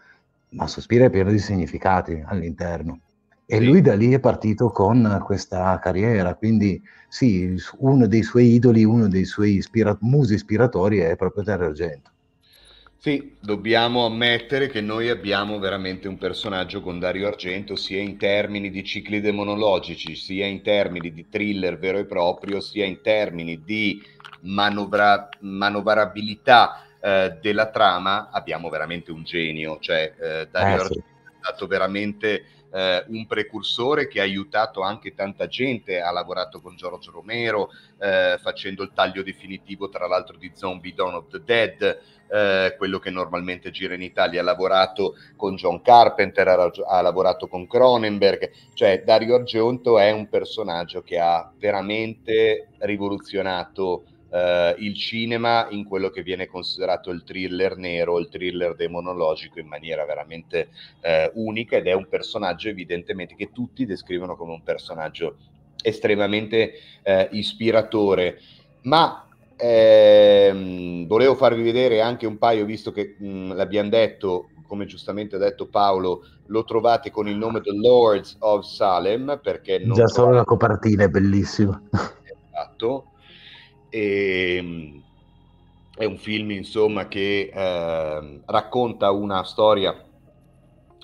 ma Suspiria è pieno di significati all'interno, e lui da lì è partito con questa carriera. Quindi sì, uno dei suoi idoli, uno dei suoi musi ispiratori è proprio Dario Argento. Sì, dobbiamo ammettere che noi abbiamo veramente un personaggio con Dario Argento, sia in termini di cicli demonologici, sia in termini di thriller vero e proprio, sia in termini di manovrabilità della trama. Abbiamo veramente un genio, cioè Dario Argento è stato veramente un precursore che ha aiutato anche tanta gente. Ha lavorato con George Romero facendo il taglio definitivo, tra l'altro, di Zombie Dawn of the Dead, quello che normalmente gira in Italia. Ha lavorato con John Carpenter, ha lavorato con Cronenberg, cioè Dario Argento è un personaggio che ha veramente rivoluzionato il cinema in quello che viene considerato il thriller nero, il thriller demonologico, in maniera veramente unica, ed è un personaggio evidentemente che tutti descrivono come un personaggio estremamente ispiratore. Ma volevo farvi vedere anche un paio, visto che l'abbiamo detto, come giustamente ha detto Paolo, lo trovate con il nome The Lords of Salem, perché non già solo la copertina è bellissima. Esatto. E, è un film, insomma, che racconta una storia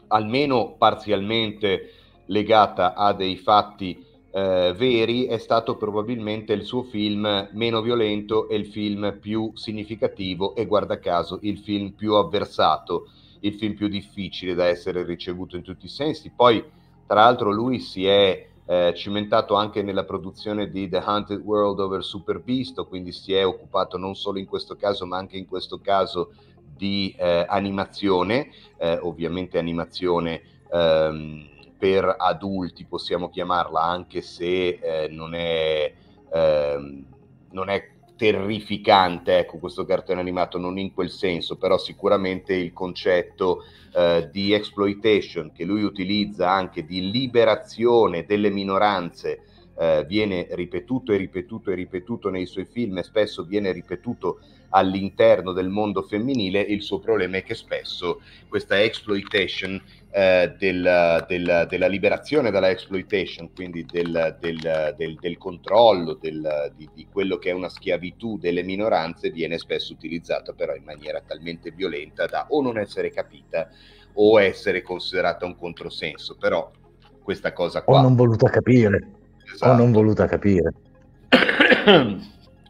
almeno parzialmente legata a dei fatti veri. È stato probabilmente il suo film meno violento e il film più significativo, e guarda caso il film più avversato, il film più difficile da essere ricevuto in tutti i sensi. Poi tra l'altro lui si è cimentato anche nella produzione di The Haunted World Over Supervisto, quindi si è occupato non solo in questo caso ma anche in questo caso di animazione, ovviamente animazione per adulti possiamo chiamarla, anche se non è terrificante, ecco, questo cartone animato non in quel senso, però sicuramente il concetto di exploitation che lui utilizza, anche di liberazione delle minoranze, viene ripetuto e ripetuto e ripetuto nei suoi film, e spesso viene ripetuto all'interno del mondo femminile. Il suo problema è che spesso questa exploitation della liberazione dalla exploitation, quindi del controllo di quello che è una schiavitù delle minoranze, viene spesso utilizzata però in maniera talmente violenta da o non essere capita o essere considerata un controsenso. Però questa cosa qua, o non voluta capire. Esatto. O non voluta capire.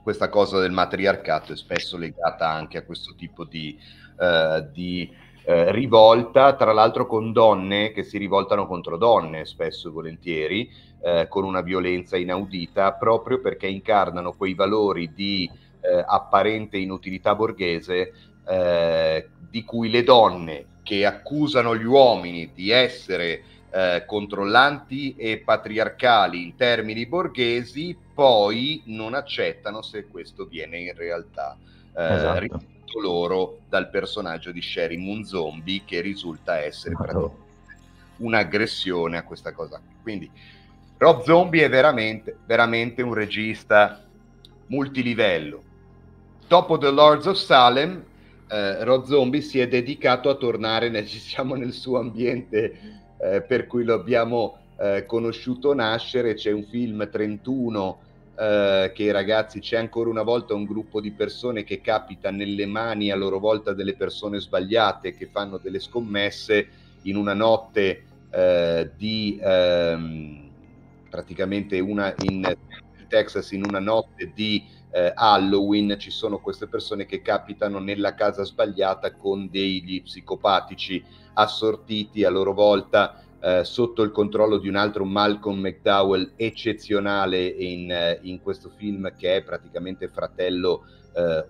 Questa cosa del matriarcato è spesso legata anche a questo tipo di rivolta, tra l'altro con donne che si rivoltano contro donne spesso e volentieri, con una violenza inaudita, proprio perché incarnano quei valori di apparente inutilità borghese, di cui le donne che accusano gli uomini di essere controllanti e patriarcali in termini borghesi poi non accettano se questo viene in realtà ripetuto loro dal personaggio di Sherry Moon Zombie, che risulta essere un'aggressione a questa cosa. Quindi Rob Zombie è veramente, veramente un regista multilivello. Dopo The Lords of Salem, Rob Zombie si è dedicato a tornare nel suo ambiente per cui lo abbiamo conosciuto nascere. C'è un film 31 che, ragazzi, c'è ancora una volta un gruppo di persone che capita nelle mani a loro volta delle persone sbagliate, che fanno delle scommesse in una notte praticamente in Texas, in una notte di Halloween. Ci sono queste persone che capitano nella casa sbagliata con degli psicopatici assortiti a loro volta, sotto il controllo di un altro Malcolm McDowell eccezionale in questo film, che è praticamente fratello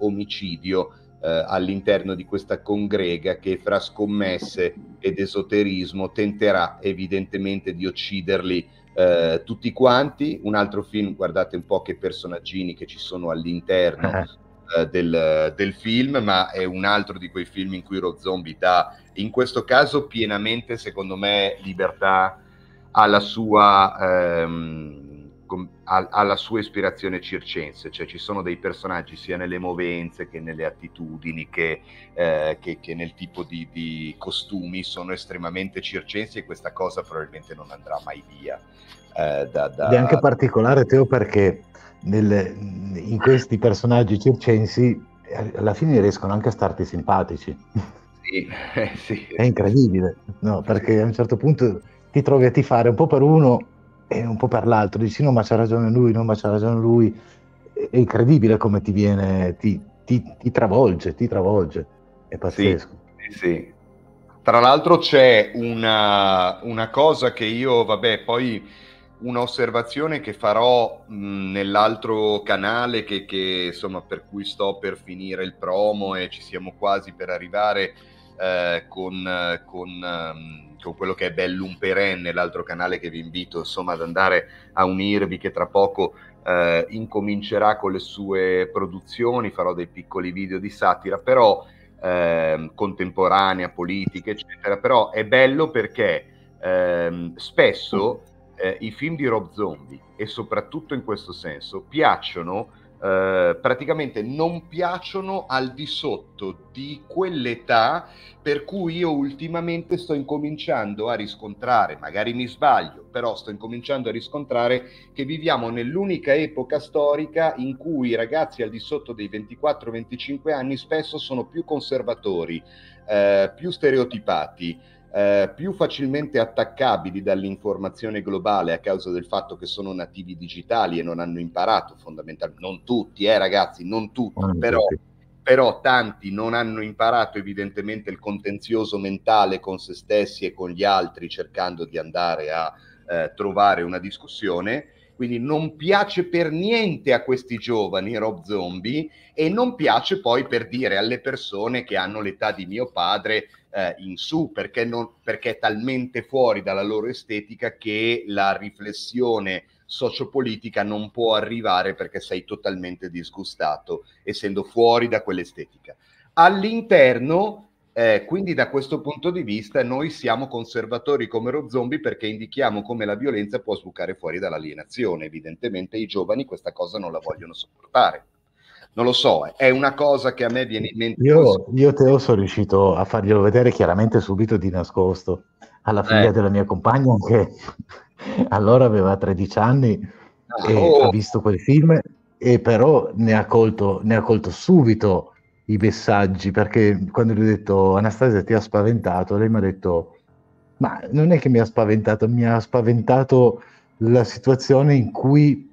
omicidio, all'interno di questa congrega che fra scommesse ed esoterismo tenterà evidentemente di ucciderli tutti quanti. Un altro film, guardate un po' che personaggini che ci sono all'interno del film, ma è un altro di quei film in cui Rob Zombie dà, in questo caso, pienamente, secondo me, libertà alla sua ispirazione circense. Cioè ci sono dei personaggi sia nelle movenze che nelle attitudini che nel tipo di costumi, sono estremamente circensi, e questa cosa probabilmente non andrà mai via. Ed è anche particolare, Teo, perché in questi personaggi circensi alla fine riescono anche a starti simpatici. Sì, sì. È incredibile, no? Perché a un certo punto ti trovi a tifare un po' per uno e un po' per l'altro, dici no ma c'ha ragione lui, no ma c'ha ragione lui. È incredibile come ti viene, ti travolge, è pazzesco. Sì, sì. Tra l'altro c'è una cosa che io, vabbè, poi un'osservazione che farò nell'altro canale che insomma, per cui sto per finire il promo e ci siamo quasi per arrivare con quello che è Bellum Perenne, l'altro canale che vi invito insomma ad andare a unirvi, che tra poco incomincerà con le sue produzioni, farò dei piccoli video di satira, però contemporanea, politica, eccetera. Però è bello perché spesso i film di Rob Zombie, e soprattutto in questo senso, piacciono, praticamente non piacciono al di sotto di quell'età per cui io ultimamente sto incominciando a riscontrare, magari mi sbaglio, però sto incominciando a riscontrare che viviamo nell'unica epoca storica in cui i ragazzi al di sotto dei 24-25 anni spesso sono più conservatori, più stereotipati, più facilmente attaccabili dall'informazione globale a causa del fatto che sono nativi digitali e non hanno imparato fondamentalmente, non tutti ragazzi, non tutti, però tanti non hanno imparato evidentemente il contenzioso mentale con se stessi e con gli altri, cercando di andare a trovare una discussione. Quindi non piace per niente a questi giovani Rob Zombie, e non piace poi, per dire, alle persone che hanno l'età di mio padre in su, perché è talmente fuori dalla loro estetica che la riflessione sociopolitica non può arrivare, perché sei totalmente disgustato essendo fuori da quell'estetica. All'interno... quindi da questo punto di vista noi siamo conservatori come Rob Zombie, perché indichiamo come la violenza può sbucare fuori dall'alienazione. Evidentemente i giovani questa cosa non la vogliono sopportare. Non lo so, è una cosa che a me viene in mente. Io Teo sono riuscito a farglielo vedere chiaramente subito di nascosto alla figlia della mia compagna, che allora aveva 13 anni e ha visto quel film, e però ne ha colto subito i messaggi, perché quando gli ho detto Anastasia ti ha spaventato, lei mi ha detto ma non è che mi ha spaventato la situazione in cui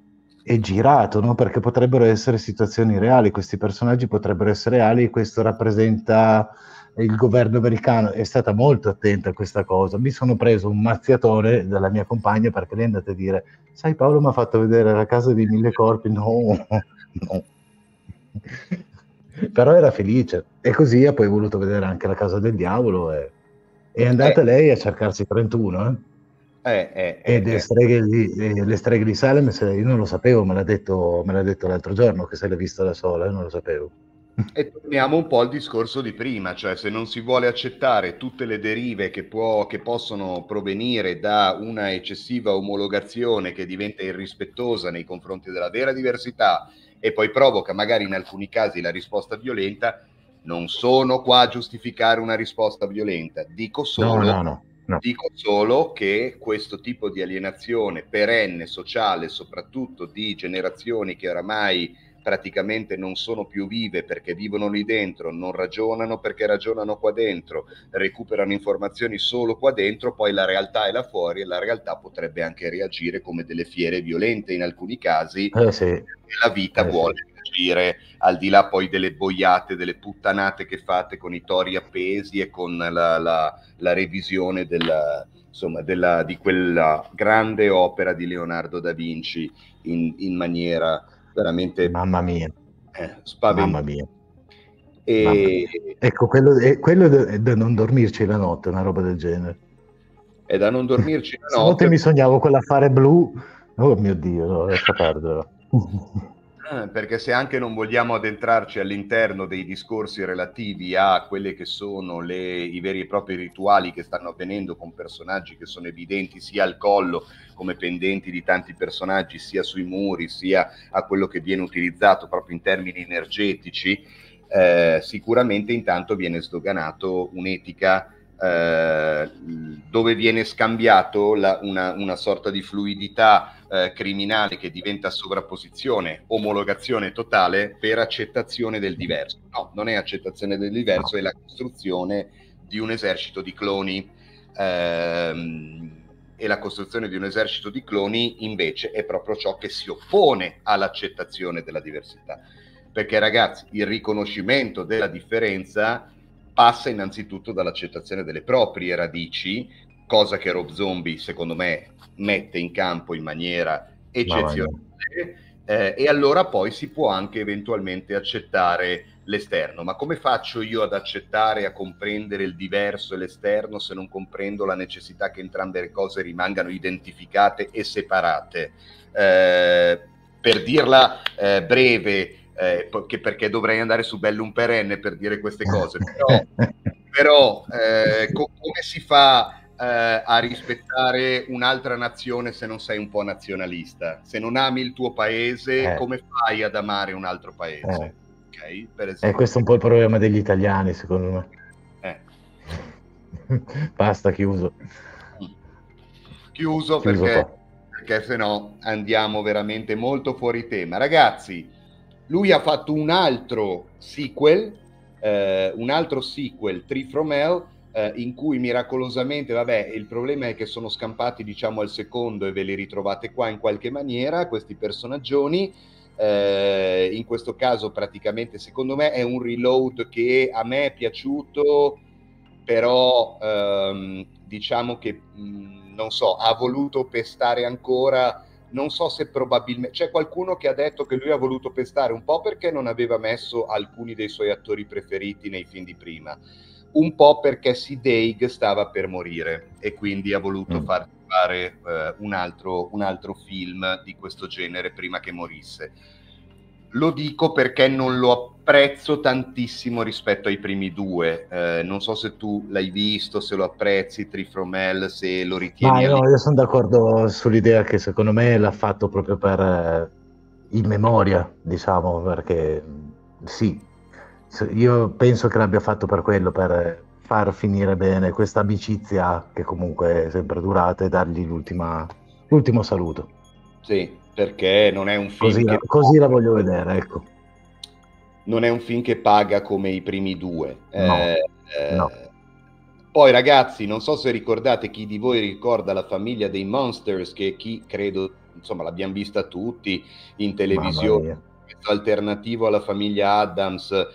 è girato, no? Perché potrebbero essere situazioni reali, questi personaggi potrebbero essere reali, questo rappresenta il governo americano. È stata molto attenta a questa cosa. Mi sono preso un mazziatone dalla mia compagna, perché lei è andata a dire sai Paolo mi ha fatto vedere La Casa dei Mille Corpi. No però era felice, e così ha poi voluto vedere anche La Casa del Diavolo, e è andata lei a cercarsi 31 Le Streghe di Salem. Io non lo sapevo, me l'ha detto l'altro giorno che se l'è vista da sola, io non lo sapevo. E torniamo un po' al discorso di prima, cioè se non si vuole accettare tutte le derive che possono provenire da una eccessiva omologazione che diventa irrispettosa nei confronti della vera diversità, e poi provoca magari in alcuni casi la risposta violenta, non sono qua a giustificare una risposta violenta, dico solo che questo tipo di alienazione perenne sociale, soprattutto di generazioni che oramai praticamente non sono più vive perché vivono lì dentro, non ragionano perché ragionano qua dentro, recuperano informazioni solo qua dentro, poi la realtà è là fuori, e la realtà potrebbe anche reagire come delle fiere violente in alcuni casi, la vita vuole reagire, al di là poi delle boiate, delle puttanate che fate con i tori appesi e con la revisione di quella grande opera di Leonardo da Vinci in maniera... veramente mamma mia. Ecco, quello è da non dormirci la notte, una roba del genere. È da non dormirci la notte. Mi sognavo quell'affare blu, oh mio Dio, no, lascia perdere. Perché se anche non vogliamo addentrarci all'interno dei discorsi relativi a quelli che sono i veri e propri rituali che stanno avvenendo con personaggi che sono evidenti sia al collo come pendenti di tanti personaggi, sia sui muri, sia a quello che viene utilizzato proprio in termini energetici, sicuramente intanto viene sdoganato un'etica dove viene scambiato una sorta di fluidità criminale che diventa sovrapposizione, omologazione totale, per accettazione del diverso. No, non è accettazione del diverso, è la costruzione di un esercito di cloni, e la costruzione di un esercito di cloni invece è proprio ciò che si oppone all'accettazione della diversità, perché ragazzi il riconoscimento della differenza passa innanzitutto dall'accettazione delle proprie radici, cosa che Rob Zombie, secondo me, mette in campo in maniera eccezionale, e allora poi si può anche eventualmente accettare l'esterno. Ma come faccio io ad accettare, a comprendere il diverso e l'esterno, se non comprendo la necessità che entrambe le cose rimangano identificate e separate? per dirla breve, perché dovrei andare su Bellum Perenne per dire queste cose, però come si fa a rispettare un'altra nazione se non sei un po' nazionalista, se non ami il tuo paese, come fai ad amare un altro paese? Okay, per esempio. Questo è un po' il problema degli italiani, secondo me. Basta, chiuso perché se no andiamo veramente molto fuori tema, ragazzi. Lui ha fatto un altro sequel, Three from Hell, in cui miracolosamente, vabbè, il problema è che sono scampati, diciamo, al secondo, e ve li ritrovate qua in qualche maniera questi personaggioni. In questo caso praticamente, secondo me, è un reload che a me è piaciuto, però diciamo che non so, ha voluto pestare ancora, non so se probabilmente c'è qualcuno che ha detto che lui ha voluto pestare un po' perché non aveva messo alcuni dei suoi attori preferiti nei film di prima, un po' perché Sid Haig stava per morire e quindi ha voluto far fare un altro film di questo genere prima che morisse. Lo dico perché non lo apprezzo tantissimo rispetto ai primi due. Non so se tu l'hai visto, se lo apprezzi, Three from Hell, se lo ritieni... No, io sono d'accordo sull'idea che secondo me l'ha fatto proprio per in memoria, diciamo, perché sì, io penso che l'abbia fatto per quello, per far finire bene questa amicizia che comunque è sempre durata e dargli l'ultimo saluto. Sì. Perché non è un film così la voglio vedere, ecco. Non è un film che paga come i primi due. No. Poi ragazzi, non so se ricordate, chi di voi ricorda La famiglia dei Monsters, che chi credo, insomma, l'abbiamo vista tutti in televisione, alternativo alla famiglia Addams,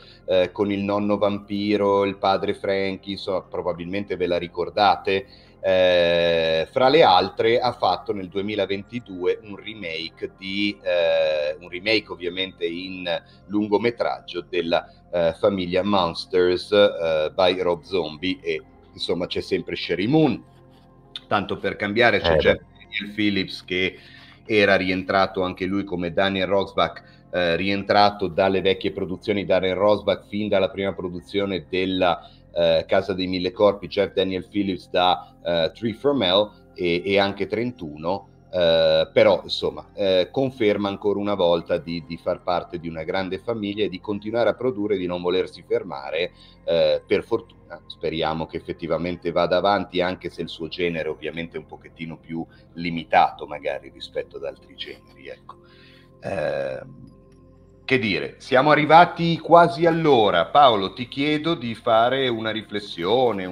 con il nonno vampiro, il padre Frankie, insomma, probabilmente ve la ricordate. Fra le altre ha fatto nel 2022 un remake ovviamente in lungometraggio della famiglia Munsters by Rob Zombie, e insomma c'è sempre Sherry Moon, tanto per cambiare c'è Daniel Phillips, che era rientrato anche lui come Daniel Rosbach, rientrato dalle vecchie produzioni. Daniel Rosbach fin dalla prima produzione della Casa dei Mille Corpi, Jeff Daniel Phillips da Three from Hell e anche 31, però insomma conferma ancora una volta di far parte di una grande famiglia e di continuare a produrre, di non volersi fermare, per fortuna speriamo che effettivamente vada avanti, anche se il suo genere ovviamente è un pochettino più limitato magari rispetto ad altri generi, ecco. Che dire, siamo arrivati quasi all'ora. Paolo, ti chiedo di fare una riflessione,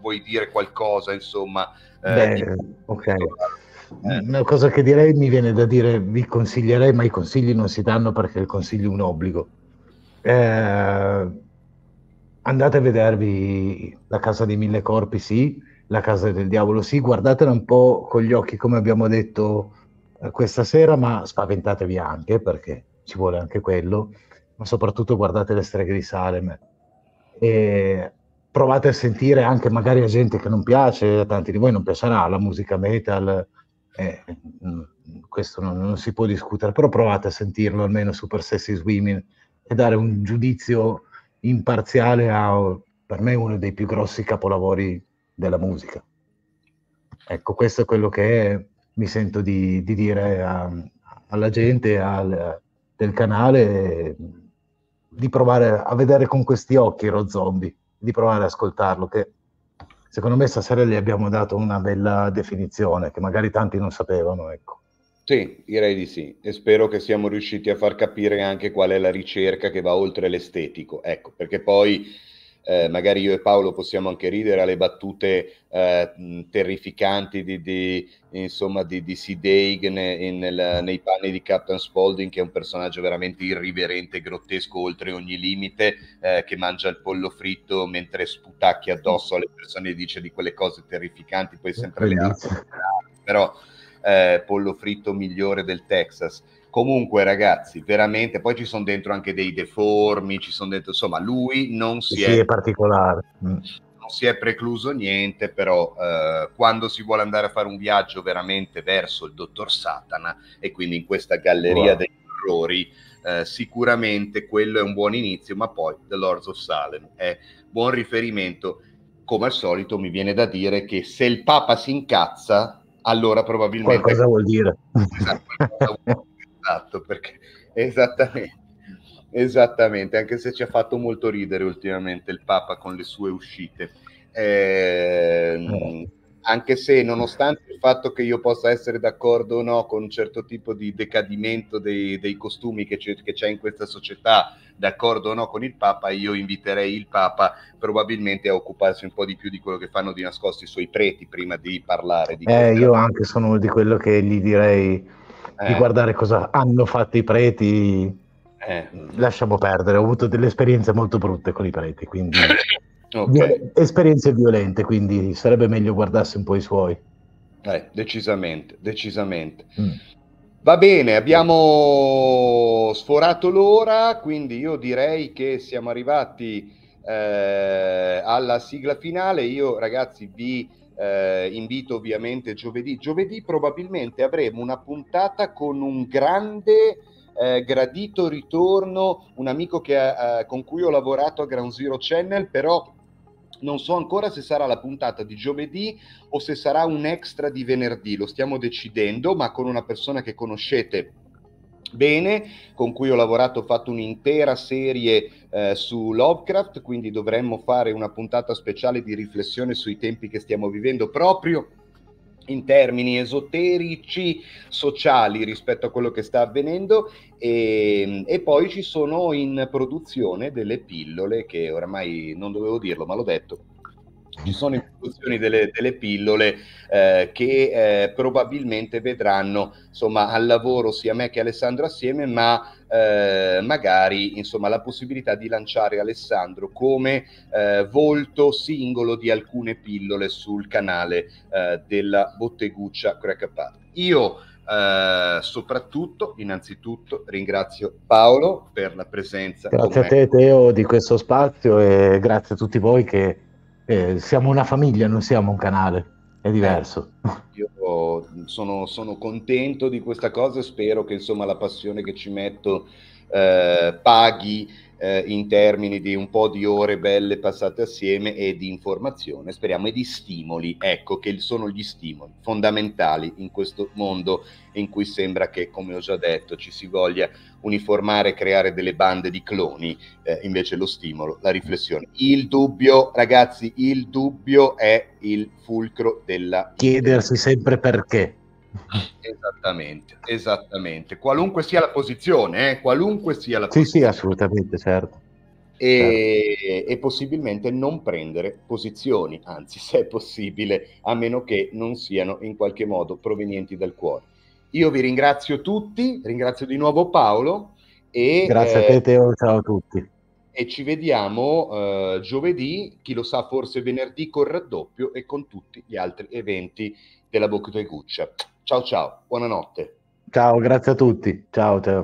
vuoi dire qualcosa, insomma? Ok, una cosa che direi, mi viene da dire, vi consiglierei, ma i consigli non si danno perché il consiglio è un obbligo. Andate a vedervi La Casa dei Mille Corpi, sì, La Casa del Diavolo, sì, guardatela un po' con gli occhi, come abbiamo detto questa sera, ma spaventatevi anche, perché ci vuole anche quello, ma soprattutto guardate Le streghe di Salem e provate a sentire anche magari a gente che non piace, a tanti di voi non piacerà la musica metal, questo non si può discutere, però provate a sentirlo almeno Super Sexy Swimming e dare un giudizio imparziale a, per me, uno dei più grossi capolavori della musica. Ecco, questo è quello che è, mi sento di dire alla gente del canale, di provare a vedere con questi occhi Rob Zombie, di provare ad ascoltarlo, che secondo me stasera gli abbiamo dato una bella definizione che magari tanti non sapevano, ecco. Sì, direi di sì, e spero che siamo riusciti a far capire anche qual è la ricerca che va oltre l'estetico, ecco, perché poi magari io e Paolo possiamo anche ridere alle battute terrificanti di Sid Haig nei panni di Captain Spaulding, che è un personaggio veramente irriverente, grottesco oltre ogni limite, che mangia il pollo fritto mentre sputacchia addosso alle persone e dice di quelle cose terrificanti, poi sempre le altre, però pollo fritto migliore del Texas. Comunque ragazzi, veramente, poi ci sono dentro anche dei deformi, ci sono dentro, insomma, lui non si è particolare. Non non si è precluso niente, però quando si vuole andare a fare un viaggio veramente verso il dottor Satana, e quindi in questa galleria degli orrori, sicuramente quello è un buon inizio. Ma poi The Lords of Salem è buon riferimento. Come al solito mi viene da dire che se il Papa si incazza, allora probabilmente... Qualcosa vuol dire. Esatto, perché esattamente, anche se ci ha fatto molto ridere ultimamente il Papa con le sue uscite. Anche se, nonostante il fatto che io possa essere d'accordo o no con un certo tipo di decadimento dei costumi che c'è in questa società, d'accordo o no con il Papa, io inviterei il Papa probabilmente a occuparsi un po' di più di quello che fanno di nascosto i suoi preti prima di parlare. Io anche sono di quello che gli direi di guardare cosa hanno fatto i preti. Lasciamo perdere, ho avuto delle esperienze molto brutte con i preti, quindi esperienze violente, quindi sarebbe meglio guardarsi un po' i suoi. Decisamente. Va bene, abbiamo sforato l'ora, quindi io direi che siamo arrivati alla sigla finale. Io, ragazzi, vi invito ovviamente giovedì probabilmente avremo una puntata con un grande gradito ritorno, un amico con cui ho lavorato a Ground Zero Channel, però non so ancora se sarà la puntata di giovedì o se sarà un extra di venerdì, lo stiamo decidendo, ma con una persona che conoscete bene, con cui ho lavorato, ho fatto un'intera serie su Lovecraft, quindi dovremmo fare una puntata speciale di riflessione sui tempi che stiamo vivendo, proprio in termini esoterici, sociali, rispetto a quello che sta avvenendo. E poi ci sono in produzione delle pillole, che oramai non dovevo dirlo, ma l'ho detto, ci sono in produzione delle pillole che probabilmente vedranno, insomma, al lavoro sia me che Alessandro assieme, ma magari, insomma, la possibilità di lanciare Alessandro come volto singolo di alcune pillole sul canale della Botteguccia Crackapart. Io soprattutto, innanzitutto, ringrazio Paolo per la presenza. Grazie a te, Teo, di questo spazio, e grazie a tutti voi che siamo una famiglia, non siamo un canale, è diverso. Io sono contento di questa cosa e spero che, insomma, la passione che ci metto paghi in termini di un po' di ore belle passate assieme, e di informazione, speriamo, e di stimoli, ecco, che sono gli stimoli fondamentali in questo mondo in cui sembra che, come ho già detto, ci si voglia uniformare, creare delle bande di cloni, invece lo stimolo, la riflessione, il dubbio, ragazzi, il dubbio è il fulcro della... chiedersi sempre perché. Esattamente, qualunque sia la posizione, qualunque sia la posizione. Sì, assolutamente, certo. E possibilmente non prendere posizioni, anzi, se è possibile, a meno che non siano in qualche modo provenienti dal cuore. Io vi ringrazio tutti, ringrazio di nuovo Paolo, e grazie a te, Teo, ciao a tutti. E ci vediamo giovedì, chi lo sa, forse venerdì, col raddoppio e con tutti gli altri eventi della Bocca di Guccia. Ciao, buonanotte. Ciao, grazie a tutti. Ciao.